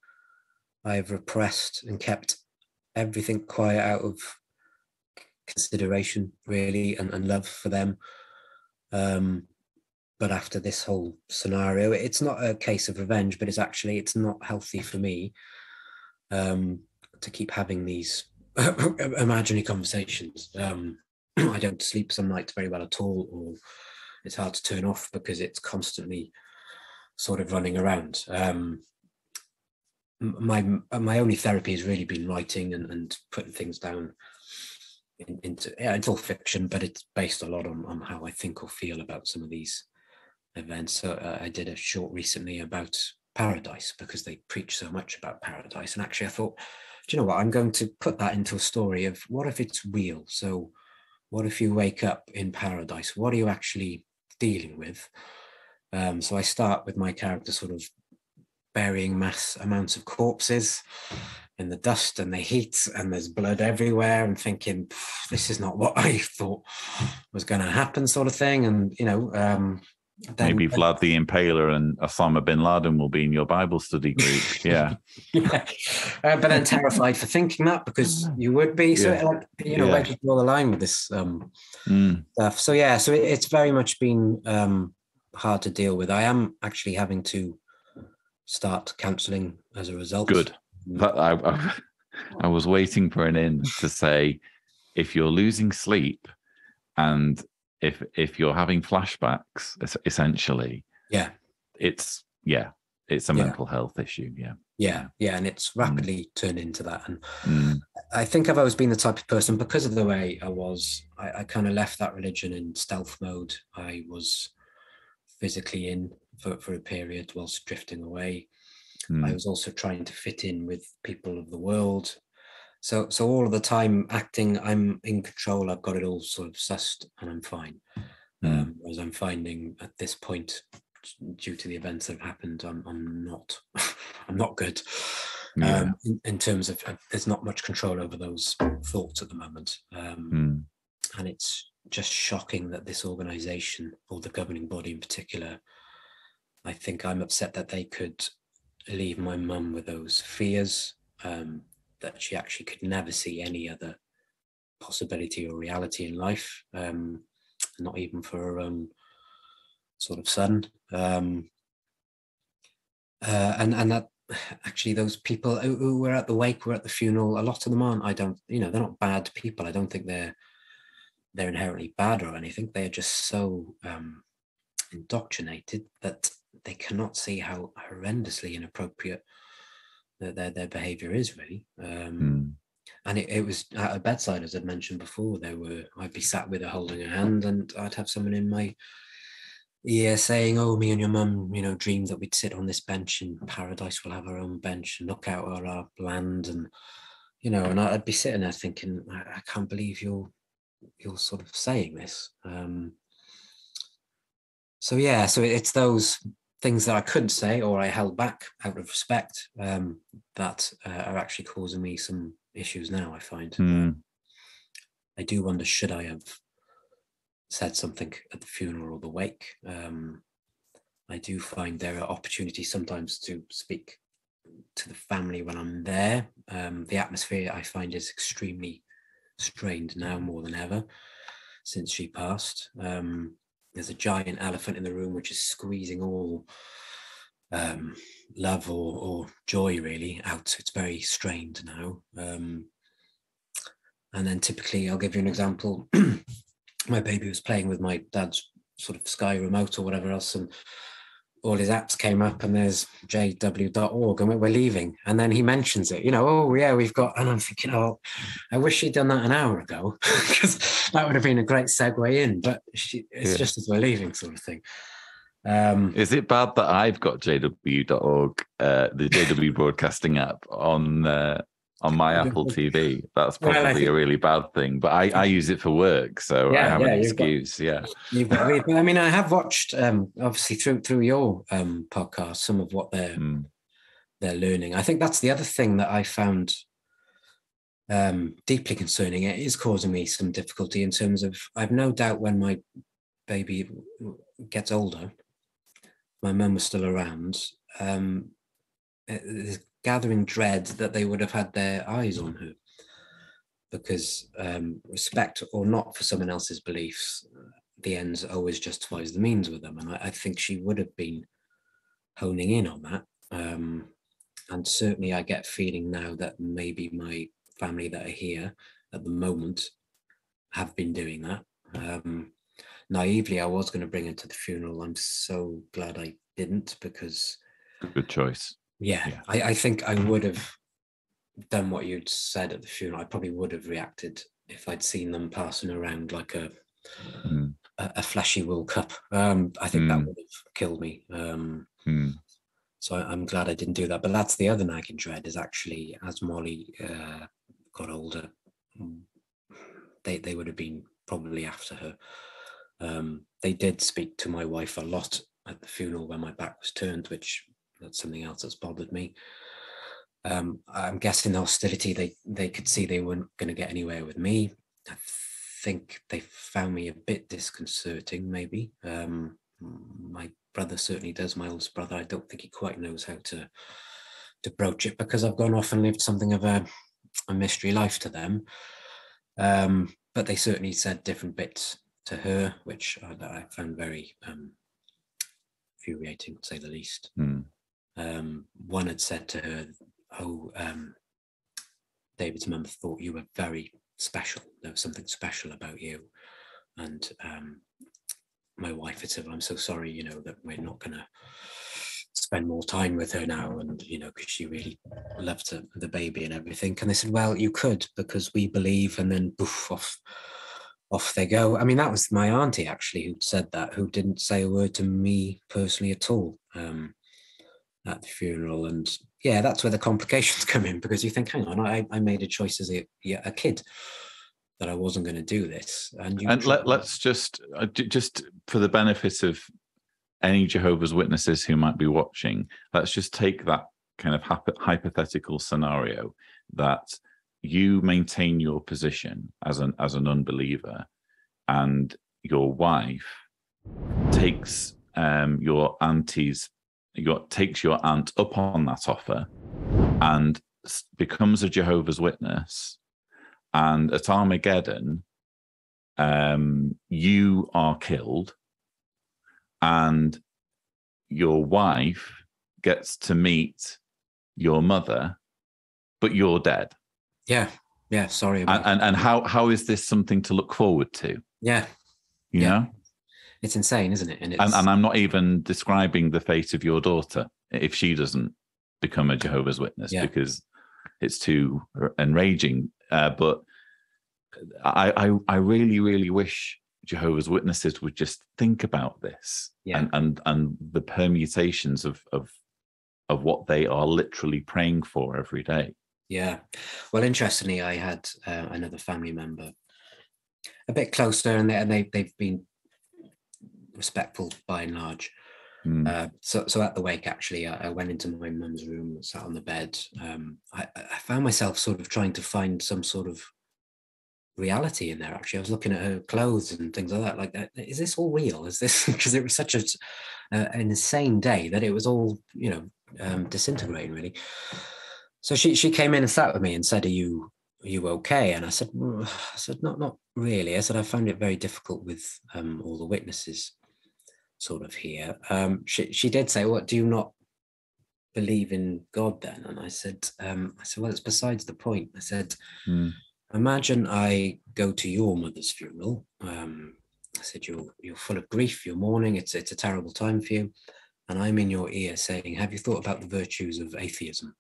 I've repressed and kept everything quiet out of consideration, really, and love for them. But after this whole scenario, it's not a case of revenge, but it's not healthy for me to keep having these imaginary conversations. I don't sleep some nights very well at all, or it's hard to turn off because it's constantly sort of running around. My only therapy has really been writing and putting things down. It's all fiction, but it's based a lot on how I think or feel about some of these events. So I did a short recently about paradise because they preach so much about paradise, and actually I thought, do you know what, I'm going to put that into a story of what if it's real? So what if you wake up in paradise? What are you actually dealing with? So I start with my character sort of burying mass amounts of corpses in the dust and the heat, and there's blood everywhere, and thinking, this is not what I thought was going to happen, sort of thing. And you know, then, maybe Vlad the Impaler and Osama bin Laden will be in your Bible study group. Yeah. But then terrified for thinking that, because you would be. So where do you draw the line with this stuff? So it's very much been hard to deal with. I am actually having to start counselling as a result. Good. But I was waiting for an in to say, if you're losing sleep and if you're having flashbacks, essentially, it's a mental health issue. Yeah. And it's rapidly turned into that. And I think I've always been the type of person, because of the way I was, I kind of left that religion in stealth mode. I was physically in for a period whilst drifting away. I was also trying to fit in with people of the world. So all of the time acting, I'm in control, I've got it all sort of sussed, and I'm fine. Whereas I'm finding at this point, due to the events that have happened, I'm not good. In terms of, there's not much control over those thoughts at the moment. And it's just shocking that this organisation, or the governing body in particular, I think I'm upset that they could leave my mum with those fears, that she actually could never see any other possibility or reality in life, not even for her own sort of son. And that actually those people who were at the wake, were at the funeral, a lot of them aren't, they're not bad people. I don't think they're inherently bad or anything. They're just so indoctrinated that they cannot see how horrendously inappropriate their behaviour is, really. And it was at a bedside, as I'd mentioned before. I'd be sat with her holding her hand, and I'd have someone in my ear saying, "Oh, me and your mum, you know, dreamed that we'd sit on this bench in paradise. We'll have our own bench and look out over our land." And you know, and I'd be sitting there thinking, "I can't believe you're sort of saying this." So it's those things that I couldn't say, or I held back out of respect, that are actually causing me some issues now, I find. I do wonder, should I have said something at the funeral or the wake? I do find there are opportunities sometimes to speak to the family when I'm there. The atmosphere, I find, is extremely strained now more than ever since she passed. There's a giant elephant in the room which is squeezing all love or joy really out. It's very strained now. And then typically, I'll give you an example. My baby was playing with my dad's sort of Sky remote or whatever else, and all his apps came up, and there's JW.org, and we're leaving. And then he mentions it, oh yeah, we've got, and I'm thinking, oh, I wish she'd done that an hour ago, because that would have been a great segue in, but it's just as we're leaving sort of thing. Is it bad that I've got JW.org, the JW broadcasting app on my Apple TV? That's probably a really bad thing, but I use it for work, so I have an excuse. I mean, I have watched obviously through your podcast some of what they're learning. I think that's the other thing that I found deeply concerning. It is causing me some difficulty in terms of, I've no doubt when my baby gets older, my mum was still around. There's gathering dread that they would have had their eyes on her, because respect or not for someone else's beliefs, the ends always justifies the means with them. And I think she would have been honing in on that. And certainly I get feeling now that maybe my family that are here at the moment have been doing that. Naively, I was going to bring her to the funeral. I'm so glad I didn't, because... Good choice. Yeah. I think I would have done what you'd said at the funeral. I probably would have reacted if I'd seen them passing around like a flashy World Cup. I think that would have killed me. So I'm glad I didn't do that. But that's the other nagging dread, is actually as Molly got older, they would have been probably after her. They did speak to my wife a lot at the funeral when my back was turned, which... that's something else that's bothered me. I'm guessing the hostility, they could see they weren't going to get anywhere with me. I think they found me a bit disconcerting, maybe. My brother certainly does, my oldest brother. I don't think he quite knows how to broach it, because I've gone off and lived something of a mystery life to them. But they certainly said different bits to her, which I found very infuriating, to say the least. One had said to her, David's mum thought you were very special, there was something special about you, and my wife had said, well, I'm so sorry, that we're not gonna spend more time with her now, and because she really loved the baby and everything. And they said, well, you could, because we believe, and then poof, off they go. I mean, that was my auntie actually who said that, who didn't say a word to me personally at all at the funeral. And yeah, that's where the complications come in, because you think, hang on, I made a choice as a kid that I wasn't going to do this. And let's just for the benefit of any Jehovah's Witnesses who might be watching, let's just take that kind of hypothetical scenario that you maintain your position as an unbeliever, and your wife takes your aunt up on that offer and becomes a Jehovah's Witness. And at Armageddon, you are killed, and your wife gets to meet your mother, but you're dead. Yeah. Sorry. And how is this something to look forward to? Yeah. You know? It's insane, isn't it? And I'm not even describing the fate of your daughter if she doesn't become a Jehovah's Witness, because it's too enraging. But I really, really wish Jehovah's Witnesses would just think about this and the permutations of what they are literally praying for every day. Yeah. Well, interestingly, I had another family member a bit closer, and they've been respectful by and large. So at the wake, actually, I went into my mum's room and sat on the bed. I found myself sort of trying to find some sort of reality in there. Actually, I was looking at her clothes and things like that. Like, is this all real? Is this because it was such an insane day that it was all, you know, disintegrating really. So she came in and sat with me and said, "Are you okay?" And I said, "Not really." I said, "I found it very difficult with all the witnesses sort of here." She did say, "What, do you not believe in God then?" And I said, "Well, it's besides the point." I said, "Imagine I go to your mother's funeral." I said, "You're full of grief. You're mourning. It's a terrible time for you, and I'm in your ear saying, 'Have you thought about the virtues of atheism?'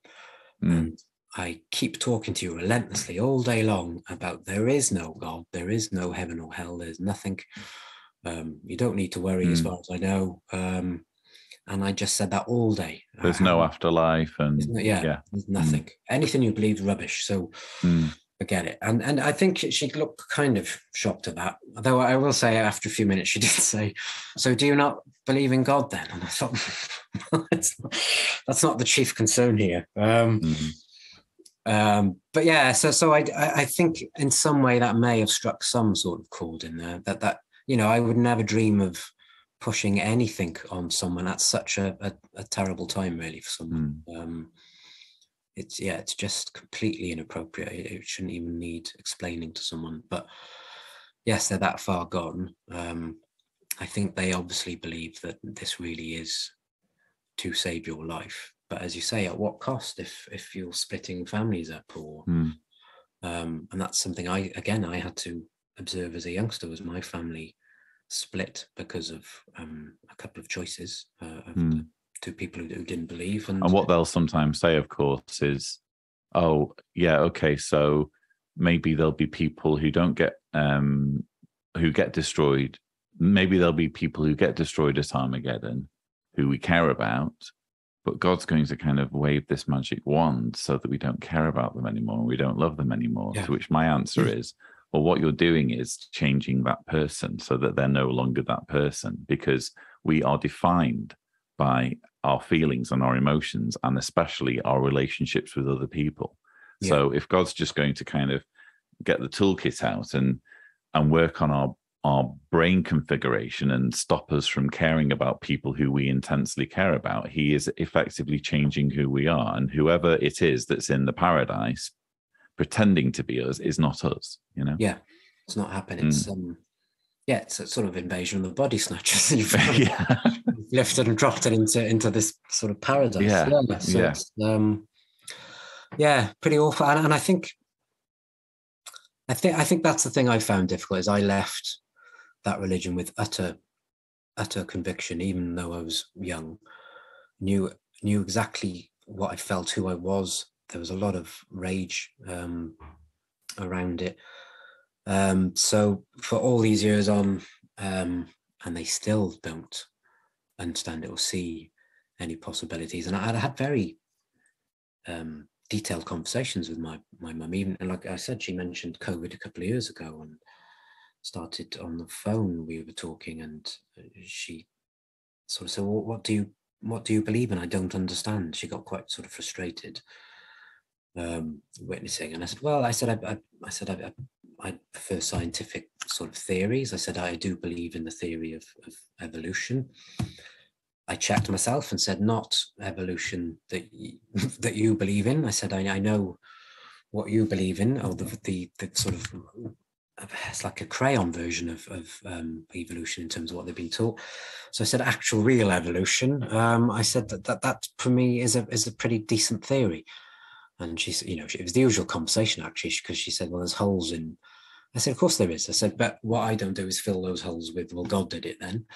And I keep talking to you relentlessly all day long about there is no God, there is no heaven or hell, there's nothing. You don't need to worry as far as I know." And I just said that all day. There's no afterlife and there's nothing. Anything you believe is rubbish. So forget it. And I think she looked kind of shocked at that. Though I will say after a few minutes, she did say, "So do you not believe in God then?" And I thought, that's not the chief concern here. But yeah, so I think in some way that may have struck some sort of chord in there, that you know, I would never dream of pushing anything on someone at such a terrible time really for someone. It's just completely inappropriate. It shouldn't even need explaining to someone, but yes, they're that far gone. I think they obviously believe that this really is to save your life. But as you say, at what cost if you're splitting families up or and that's something I had to observe as a youngster, was my family split because of a couple of choices of two people who didn't believe. And what they'll sometimes say, of course, is, "Oh, yeah, okay, so maybe there'll be people who don't get who get destroyed. Maybe there'll be people who get destroyed at Armageddon who we care about. But God's going to kind of wave this magic wand so that we don't care about them anymore. We don't love them anymore." Yeah. To which my answer is, well, what you're doing is changing that person so that they're no longer that person, because we are defined by our feelings and our emotions, and especially our relationships with other people. Yeah. So if God's just going to kind of get the toolkit out and work on our brain configuration and stop us from caring about people who we intensely care about, he is effectively changing who we are, and whoever it is that's in the paradise pretending to be us is not us, you know. Yeah, it's not happening. It's it's a sort of invasion of the body snatchers. You've lifted and dropped it into this sort of paradise. Pretty awful. And I think that's the thing I found difficult, is I left that religion with utter conviction, even though I was young, knew exactly what I felt, who I was. There was a lot of rage around it. So for all these years on, and they still don't understand it or see any possibilities. And I had very detailed conversations with my mum, even, and like I said, she mentioned COVID a couple of years ago and started on the phone. We were talking, and she sort of said, "Well, what do you believe in? I don't understand." She got quite sort of frustrated witnessing, and I said, "Well, I prefer scientific sort of theories. I said I do believe in the theory of evolution." I checked myself and said, "Not evolution that you believe in." I said, I know what you believe in, or the sort of, it's like a crayon version of evolution in terms of what they've been taught. So I said, "Actual real evolution." I said that for me is a pretty decent theory. And she said, you know, it was the usual conversation actually, because she said, "Well, there's holes in." I said, "Of course there is." I said, "But what I don't do is fill those holes with, 'Well, God did it then.'"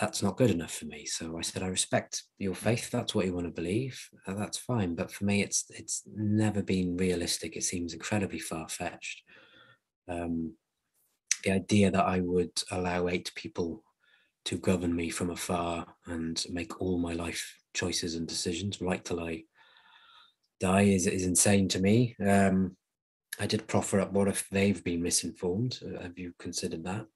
That's not good enough for me. So I said, "I respect your faith. That's what you want to believe. That's fine. But for me, it's never been realistic. It seems incredibly far-fetched. The idea that I would allow 8 people to govern me from afar and make all my life choices and decisions right till I die is insane to me." I did proffer up, what if they've been misinformed? Have you considered that?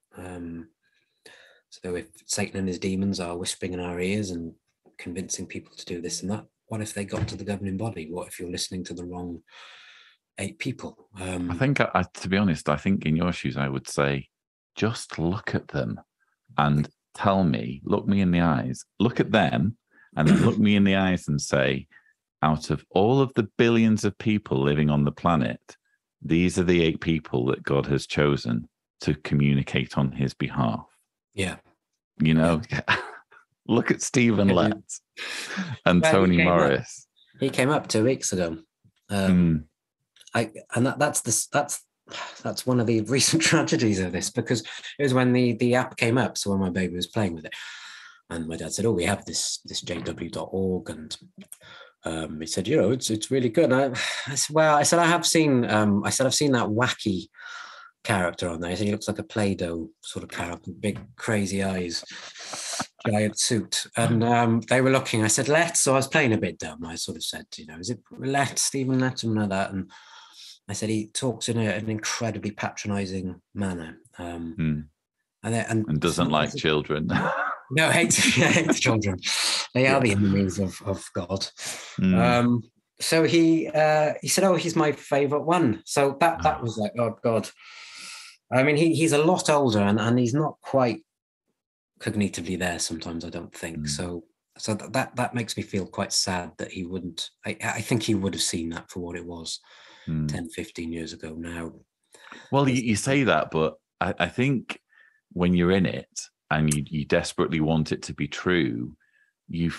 So if Satan and his demons are whispering in our ears and convincing people to do this and that, what if they got to the governing body? What if you're listening to the wrong eight people. I think, to be honest, I think in your shoes, I would say, just look at them and tell me, look me in the eyes, look at them and then look me in the eyes and say, out of all of the billions of people living on the planet, these are the eight people that God has chosen to communicate on his behalf. Yeah. You know, look at Stephen Lett and Tony Morris. He came up 2 weeks ago. That's one of the recent tragedies of this, because it was when the app came up. So when my baby was playing with it, and my dad said, "Oh, we have this JW.org," and he said, "You know, it's really good." And I said, "Well," I said, "I've seen that wacky character on there." He said, "He looks like a Play-Doh sort of character, big crazy eyes, giant suit." And they were looking. I said, "Let's." So I was playing a bit dumb. I sort of said, "You know, is it Stephen Lett and all that?" And I said, he talks in an incredibly patronising manner, and doesn't like children. No, hates children. They are the enemies of God. So he said, "Oh, he's my favourite one." So that was like, oh God. I mean, he's a lot older, and he's not quite cognitively there sometimes, I don't think. So that makes me feel quite sad that he wouldn't. I think he would have seen that for what it was. 10, 15 years ago now. Well, you say that, but I think when you're in it and you desperately want it to be true, you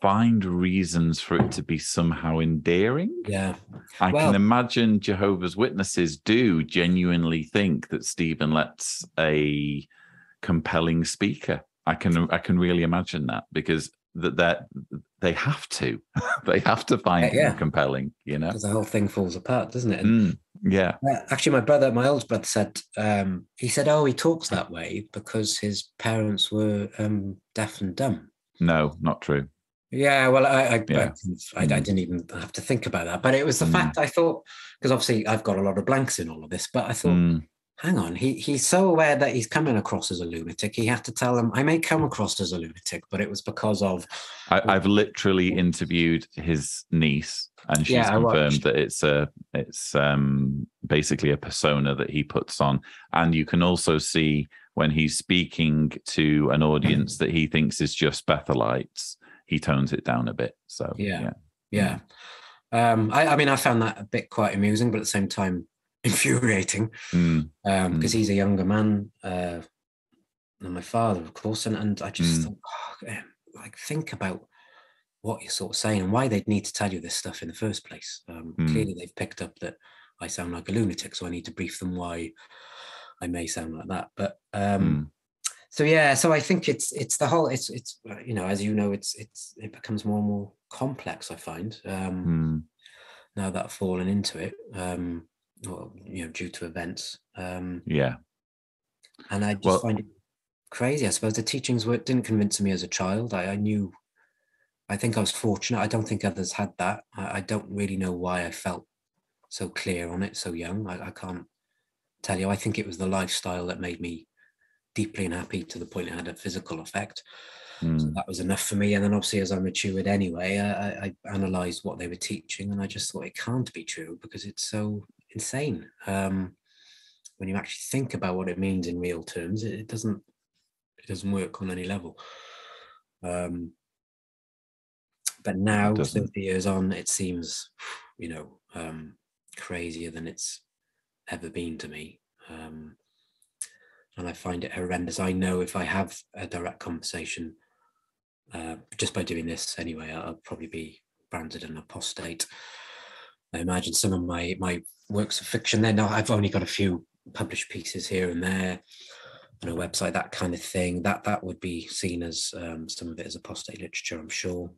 find reasons for it to be somehow endearing. Yeah. I can imagine Jehovah's Witnesses do genuinely think that Stephen Lett's a compelling speaker. I can really imagine that, because that they have to find it compelling, you know. The whole thing falls apart, doesn't it? Yeah. Actually, my oldest brother said, he said, "Oh, he talks that way because his parents were deaf and dumb." No, not true. Yeah, well, I didn't even have to think about that, but it was the fact I thought, because obviously I've got a lot of blanks in all of this, but I thought, hang on, he's so aware that he's coming across as a lunatic. He had to tell them, "I may come across as a lunatic, but it was because of..." I've literally interviewed his niece, and she's confirmed that it's basically a persona that he puts on. And you can also see when he's speaking to an audience that he thinks is just Bethelites, he tones it down a bit. So yeah. I mean, I found that a bit quite amusing, but at the same time, infuriating, because he's a younger man than my father, of course, and I just thought, think about what you're sort of saying and why they'd need to tell you this stuff in the first place. Clearly they've picked up that I sound like a lunatic, so I need to brief them why I may sound like that. But so I think it's the whole, it's you know, as you know, it becomes more and more complex, I find, now that I've fallen into it. Well, you know, due to events. And I just find it crazy. I suppose the teachings didn't convince me as a child. I knew, I think I was fortunate. I don't think others had that. I don't really know why I felt so clear on it so young. I can't tell you. I think it was the lifestyle that made me deeply unhappy to the point it had a physical effect. So that was enough for me. And then obviously, as I matured anyway, I analysed what they were teaching, and I just thought it can't be true because it's so insane. When you actually think about what it means in real terms, it doesn't work on any level. But now, 30 years on, it seems, you know, crazier than it's ever been to me. And I find it horrendous. I know if I have a direct conversation, just by doing this anyway, I'll probably be branded an apostate. I imagine some of my works of fiction there. Now, I've only got a few published pieces here and there on a website, that kind of thing. That would be seen as, some of it as apostate literature, I'm sure.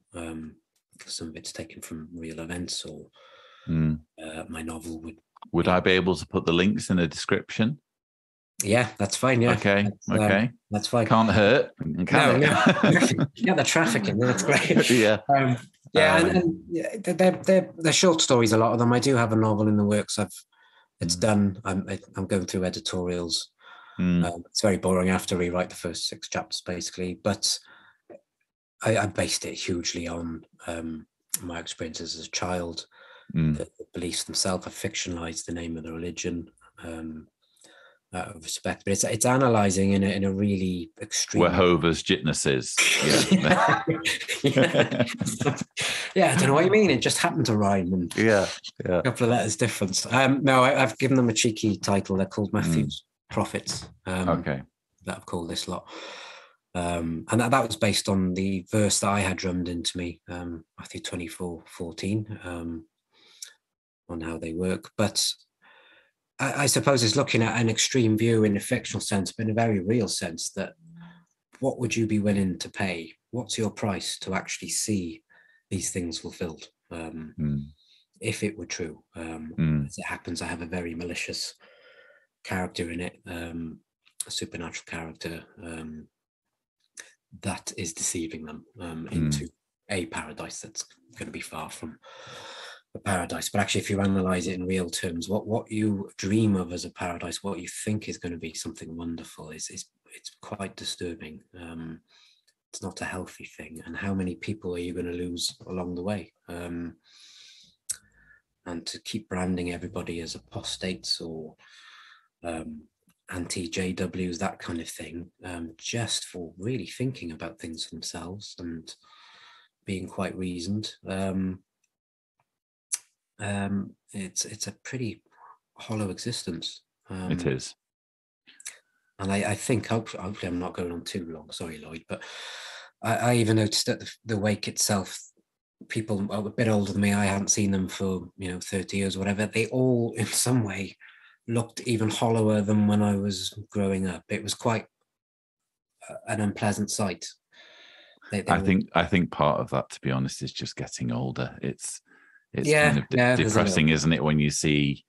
Some of it's taken from real events, or my novel would... Would I be able to put the links in the description? Yeah, that's fine. Yeah. Okay. That's fine. Can't hurt. Can't. Yeah, the trafficking. That's great. Yeah. And they're short stories, a lot of them. I do have a novel in the works. It's done. I'm going through editorials. It's very boring. I have to rewrite the first 6 chapters basically, but I based it hugely on my experiences as a child, The beliefs themselves have fictionalized the name of the religion out of respect, but it's analyzing in a really extreme way. Jehovah's Witnesses. Yeah. Yeah, I don't know what you mean. It just happened to rhyme and a couple of letters difference. No, I've given them a cheeky title. They're called Matthew's Prophets. That I've called this lot. And that was based on the verse that I had drummed into me, Matthew 24:14, on how they work. But I suppose it's looking at an extreme view in a fictional sense, but in a very real sense, that what would you be willing to pay? What's your price to actually see these things fulfilled? If it were true, as it happens, I have a very malicious character in it, a supernatural character that is deceiving them into a paradise that's going to be far from a paradise. But actually, if you analyze it in real terms, what you dream of as a paradise, what you think is going to be something wonderful, it's quite disturbing. It's not a healthy thing. And how many people are you going to lose along the way? And to keep branding everybody as apostates or anti-JWs, that kind of thing, just for really thinking about things themselves and being quite reasoned. It's a pretty hollow existence. It is. And I think, hopefully I'm not going on too long, sorry Lloyd, but I even noticed that the wake itself, people a bit older than me, I hadn't seen them for 30 years or whatever, they all in some way looked even hollower than when I was growing up. It was quite an unpleasant sight. I think part of that, to be honest, is just getting older. It's kind of depressing, isn't it, when you see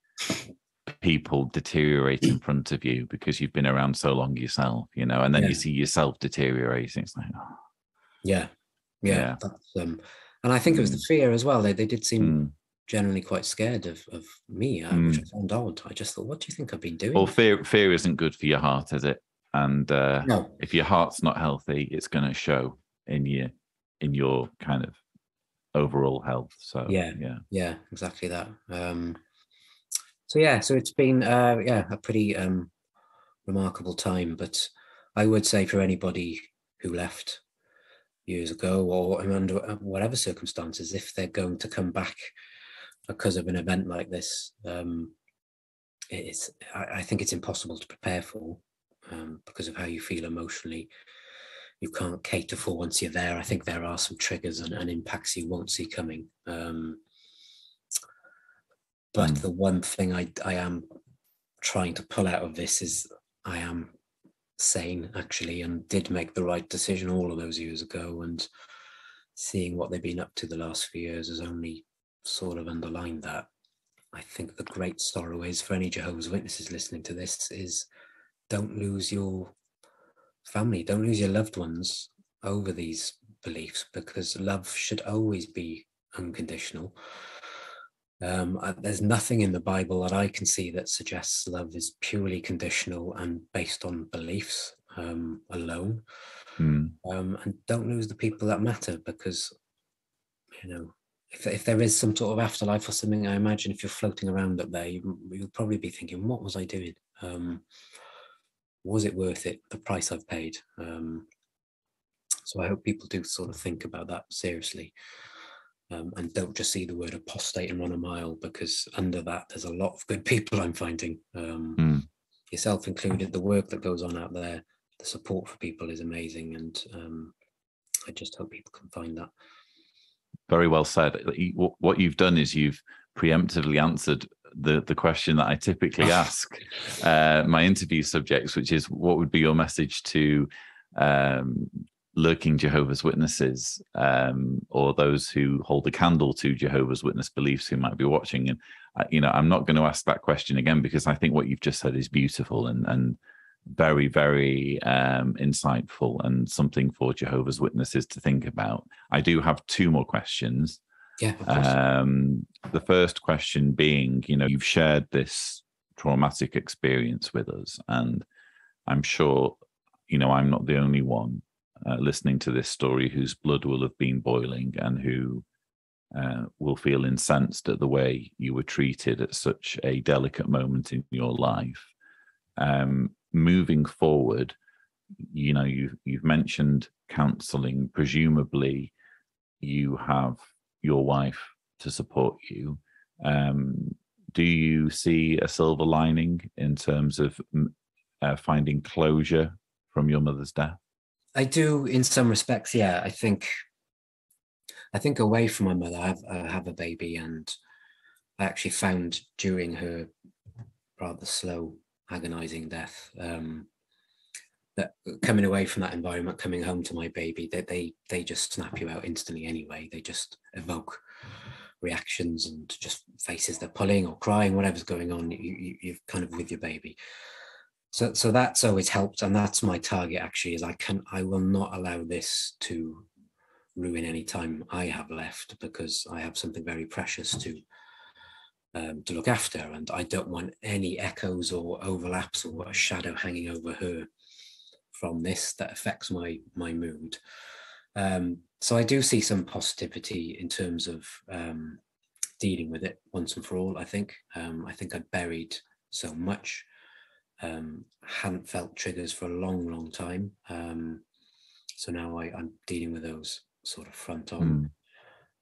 people deteriorate in front of you because you've been around so long yourself, and then you see yourself deteriorating. It's like, oh. Yeah. That's, and I think it was the fear as well. They did seem generally quite scared of me, which I found odd. I just thought, what do you think I've been doing? Well, fear isn't good for your heart, is it? And no. If your heart's not healthy, it's going to show in your kind of overall health. So yeah, exactly that. So it's been a pretty remarkable time. But I would say for anybody who left years ago, or under whatever circumstances, if they're going to come back because of an event like this, I think it's impossible to prepare for, because of how you feel emotionally. You can't cater for once you're there. I think there are some triggers and impacts you won't see coming. But the one thing I am trying to pull out of this is I am sane, actually, and did make the right decision all of those years ago. And seeing what they've been up to the last few years has only sort of underlined that. I think the great sorrow is, for any Jehovah's Witnesses listening to this, is don't lose your family, don't lose your loved ones over these beliefs, because love should always be unconditional. There's nothing in the Bible that I can see that suggests love is purely conditional and based on beliefs alone. And don't lose the people that matter, because if there is some sort of afterlife or something, I imagine if you're floating around up there, you'll probably be thinking, what was I doing? Was it worth it, the price I've paid? So I hope people do sort of think about that seriously, and don't just see the word apostate and run a mile, because under that there's a lot of good people, I'm finding, yourself included. The work that goes on out there, the support for people is amazing, and I just hope people can find that. Very well said. What you've done is you've preemptively answered the question that I typically ask my interview subjects, which is, what would be your message to lurking Jehovah's Witnesses, or those who hold a candle to Jehovah's Witness beliefs who might be watching? And I'm not going to ask that question again, because I think what you've just said is beautiful and very, very insightful, and something for Jehovah's Witnesses to think about. I do have two more questions. Yeah, of course. The first question being, you've shared this traumatic experience with us, and I'm sure, I'm not the only one listening to this story whose blood will have been boiling, and who will feel incensed at the way you were treated at such a delicate moment in your life. Moving forward, you know, you've mentioned counseling. Presumably you have your wife to support you. Do you see a silver lining in terms of finding closure from your mother's death? I do, in some respects, yeah. I think away from my mother, I have a baby, and I actually found during her rather slow, agonizing death, that coming away from that environment, coming home to my baby, they just snap you out instantly anyway. They just evoke reactions and just faces they're pulling or crying, whatever's going on, you're kind of with your baby. So that's always helped, and that's my target actually, is I will not allow this to ruin any time I have left, because I have something very precious to look after, and I don't want any echoes or overlaps or a shadow hanging over her from this that affects my mood. So I do see some positivity in terms of dealing with it once and for all, I think. I think I buried so much, hadn't felt triggers for a long, long time. So now I'm dealing with those sort of front on.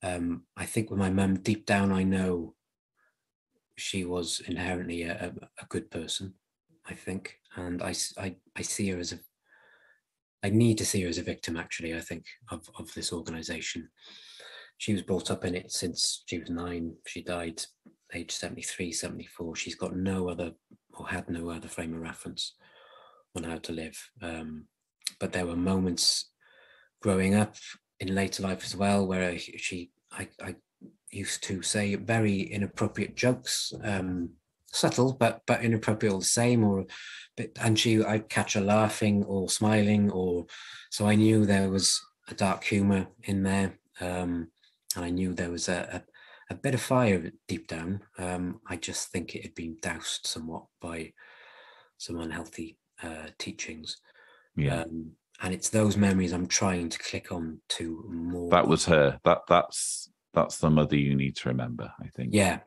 I think with my mum, deep down, I know she was inherently a good person, I think. And I see her as I need to see her as a victim, actually, I think, of this organisation. She was brought up in it since she was 9. She died age 73, 74. She's got no other, or had no other, frame of reference on how to live. But there were moments growing up in later life as well, where I used to say very inappropriate jokes, subtle but inappropriate all the same, or bit, and I'd catch her laughing or smiling, or so I knew there was a dark humor in there, and I knew there was a bit of fire deep down. I just think it had been doused somewhat by some unhealthy teachings. Yeah. And it's those memories I'm trying to click on to more. That was her. That's the mother you need to remember, I think. Yeah.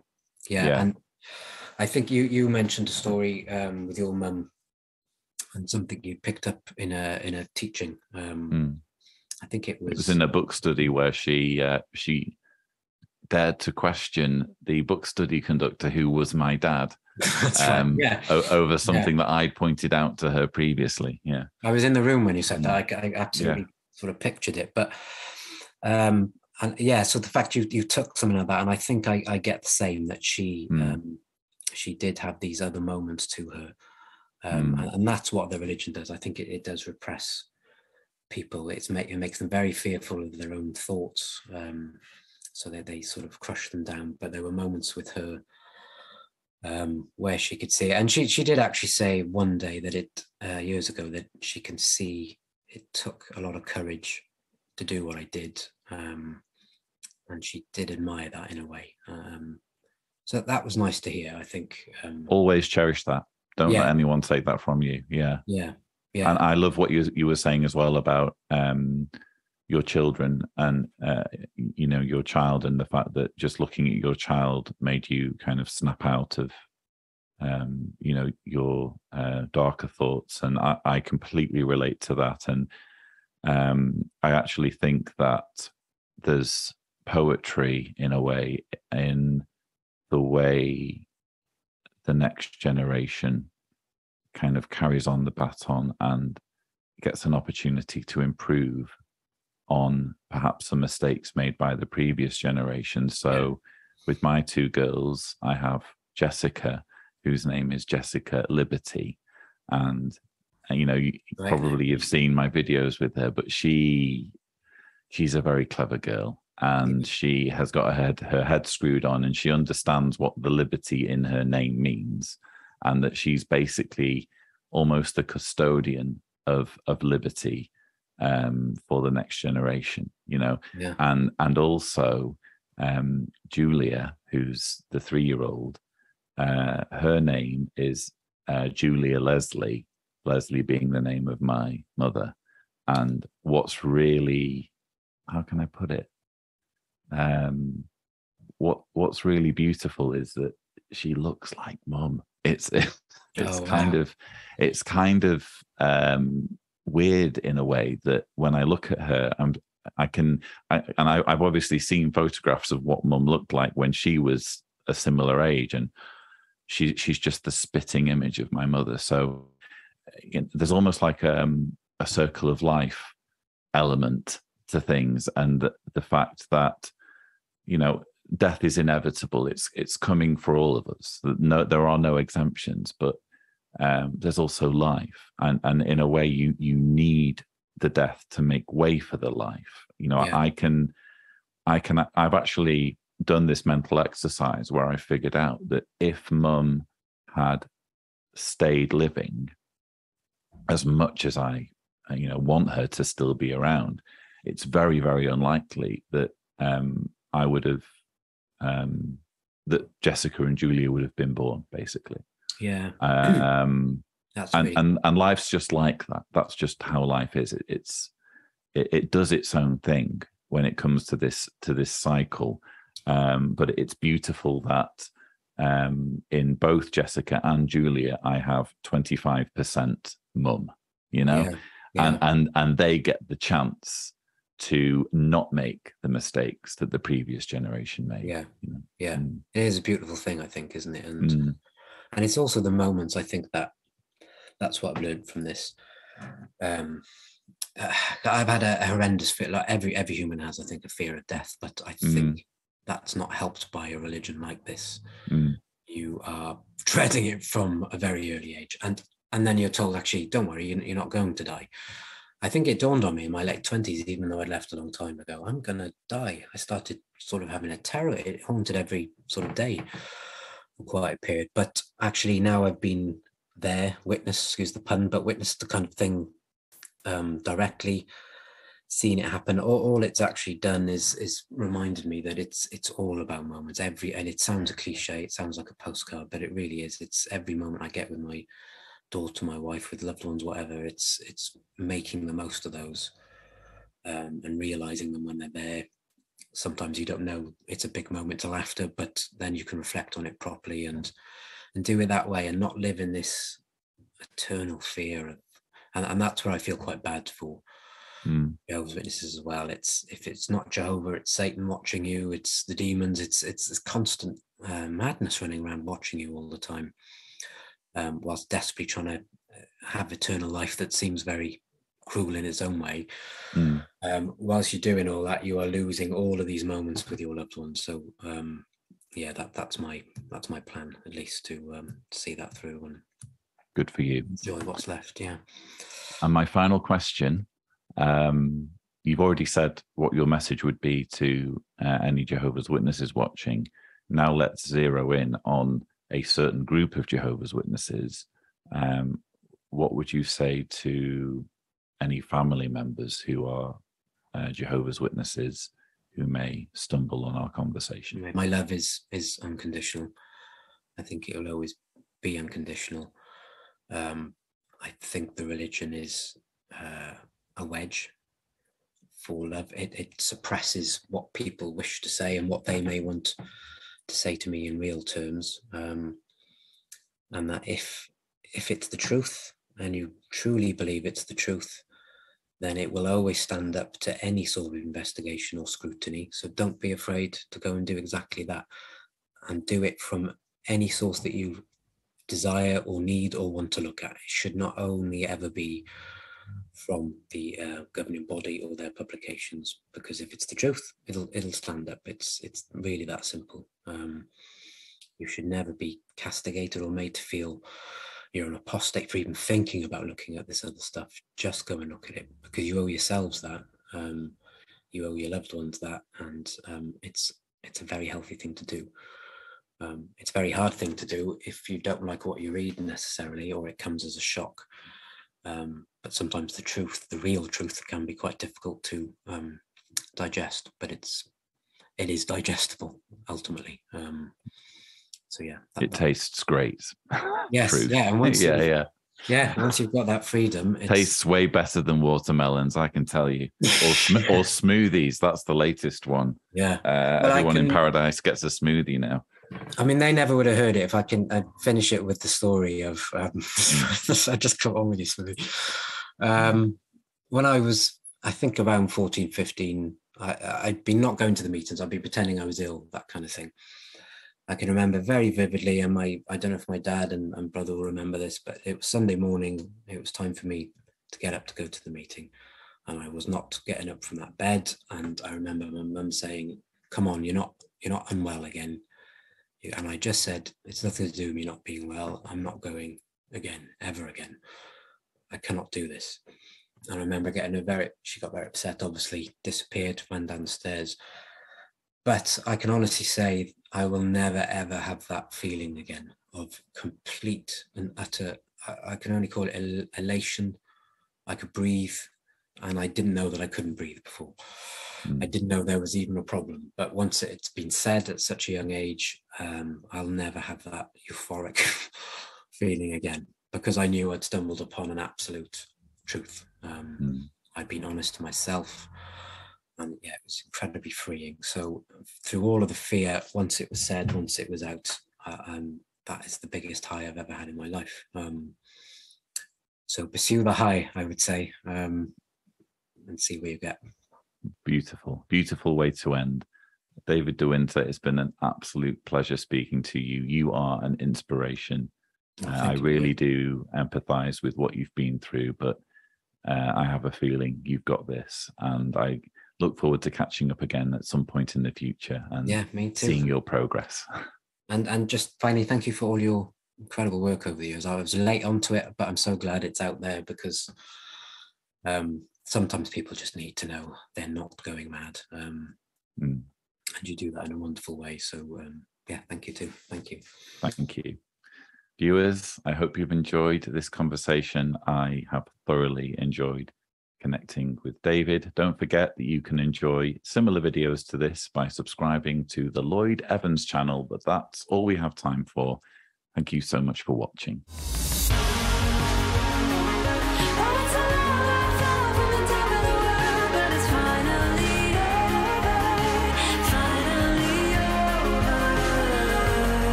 And I think you mentioned a story with your mum, and something you picked up in a teaching. I think it was. It was in a book study where she dared to question the book study conductor, who was my dad. That's right. Yeah. Over something that I'd pointed out to her previously. Yeah, I was in the room when you said that. I absolutely sort of pictured it, but. And yeah, so the fact you took something like that, and I think I get the same, that she did have these other moments to her, and that's what the religion does. I think it does repress people. It makes them very fearful of their own thoughts, so that they sort of crush them down. But there were moments with her where she could see it, and she did actually say one day that it years ago that she can see it took a lot of courage to do what I did. And she did admire that in a way, so that was nice to hear, I think. Always cherish that. Don't let anyone take that from you. Yeah. And I love what you were saying as well about your children, and you know, your child, and the fact that just looking at your child made you kind of snap out of you know, your darker thoughts, and I completely relate to that. And I actually think that there's poetry in a way in the way the next generation kind of carries on the baton and gets an opportunity to improve on perhaps some mistakes made by the previous generation. So with my 2 girls, I have Jessica, whose name is Jessica Liberty, and you know, probably you've seen my videos with her, but she's a very clever girl, and she has got her head screwed on, and she understands what the liberty in her name means, and that she's basically almost the custodian of liberty for the next generation, you know. And also Julia, who's the 3-year-old, her name is Julia Leslie being the name of my mother. And what's really, how can I put it? What's really beautiful is that she looks like Mum. It's kind of weird in a way that when I look at her, I've obviously seen photographs of what Mum looked like when she was a similar age, and she's just the spitting image of my mother. So there's almost like a circle of life element to things, and the fact that, you know, death is inevitable. It's coming for all of us. No, there are no exemptions, but there's also life, and in a way you need the death to make way for the life. You know, yeah. I've actually done this mental exercise where I figured out that if Mum had stayed living, as much as I, you know, want her to still be around, it's very, very unlikely that I would have that Jessica and Julia would have been born, basically. Yeah. That's and life's just like that. That's just how life is. It does its own thing when it comes to this cycle. But it's beautiful that in both Jessica and Julia, I have 25% Mum, you know, and they get the chance to not make the mistakes that the previous generation made. Yeah, you know? Yeah. It is a beautiful thing, I think, isn't it? And and it's also the moments. I think that's what I've learned from this. I've had a horrendous fear, like every human has, I think, a fear of death. But I think that's not helped by a religion like this. You are dreading it from a very early age, and then you're told, actually, don't worry, you're not going to die. I think it dawned on me in my late 20s, even though I'd left a long time ago, I'm going to die. I started sort of having a terror. It haunted every sort of day for quite a period. But actually now I've been there, witnessed the kind of thing directly, seen it happen. All it's actually done is reminded me that it's all about moments. And it sounds a cliche, it sounds like a postcard, but it really is. It's every moment I get with my daughter, my wife, with loved ones, whatever, it's making the most of those and realizing them when they're there. Sometimes you don't know it's a big moment till after, but then you can reflect on it properly and do it that way and not live in this eternal fear of, and that's where I feel quite bad for Jehovah's Witnesses as well. If it's not Jehovah, it's Satan watching you, it's the demons, it's this constant madness running around watching you all the time. Whilst desperately trying to have eternal life that seems very cruel in its own way. Whilst you're doing all that, you are losing all of these moments with your loved ones. So that's my plan, at least, to see that through. And good for you. Enjoy what's left, yeah. And my final question, you've already said what your message would be to any Jehovah's Witnesses watching. Now let's zero in on a certain group of Jehovah's Witnesses. What would you say to any family members who are Jehovah's Witnesses who may stumble on our conversation? My love is unconditional. I think it'll always be unconditional. I think the religion is a wedge for love. It suppresses what people wish to say and what they may want to say to me in real terms, and that if it's the truth and you truly believe it's the truth, then it will always stand up to any sort of investigation or scrutiny. So don't be afraid to go and do exactly that, and do it from any source that you desire or need or want to look at. It should not only ever be from the governing body or their publications, because if it's the truth, it'll stand up. It's really that simple. You should never be castigated or made to feel you're an apostate for even thinking about looking at this other stuff. Just go and look at it, because you owe yourselves that, you owe your loved ones that, and it's a very healthy thing to do. It's a very hard thing to do if you don't like what you read necessarily, or it comes as a shock. But sometimes the truth, the real truth, can be quite difficult to digest, but it is digestible ultimately. So yeah, it tastes great. Yes, truth. Yeah, and once yeah, yeah. Yeah, once you've got that freedom, it tastes way better than watermelons, I can tell you. Or smoothies. That's the latest one. Yeah, everyone in paradise gets a smoothie now. I mean, they never would have heard it if I'd finish it with the story of. I just caught on with this movie. When I was, I think, around 14, 15, I'd be not going to the meetings. I'd be pretending I was ill, that kind of thing. I can remember very vividly, and I don't know if my dad and brother will remember this, but it was Sunday morning. It was time for me to get up to go to the meeting, and I was not getting up from that bed. And I remember my mum saying, "Come on, you're not unwell again." And I just said, "It's nothing to do with me not being well. I'm not going again, ever again. I cannot do this." And I remember she got very upset, obviously, disappeared, ran downstairs. But I can honestly say I will never, ever have that feeling again of complete and utter, I can only call it elation. I could breathe, and I didn't know that I couldn't breathe before. I didn't know there was even a problem. But once it's been said at such a young age, I'll never have that euphoric feeling again, because I knew I'd stumbled upon an absolute truth. I'd been honest to myself, and yeah, it was incredibly freeing. So through all of the fear, once it was said, once it was out, that is the biggest high I've ever had in my life. So pursue the high, I would say, and see where you get. Beautiful, beautiful way to end. David DeWinter, it's been an absolute pleasure speaking to you. You are an inspiration. I really do empathize with what you've been through, but I have a feeling you've got this, and I look forward to catching up again at some point in the future and seeing your progress. And just finally, thank you for all your incredible work over the years. I was late onto it, but I'm so glad it's out there, because sometimes people just need to know they're not going mad. And you do that in a wonderful way. So yeah, thank you too. Thank you. Thank you. Viewers, I hope you've enjoyed this conversation. I have thoroughly enjoyed connecting with David. Don't forget that you can enjoy similar videos to this by subscribing to the Lloyd Evans channel, but that's all we have time for. Thank you so much for watching.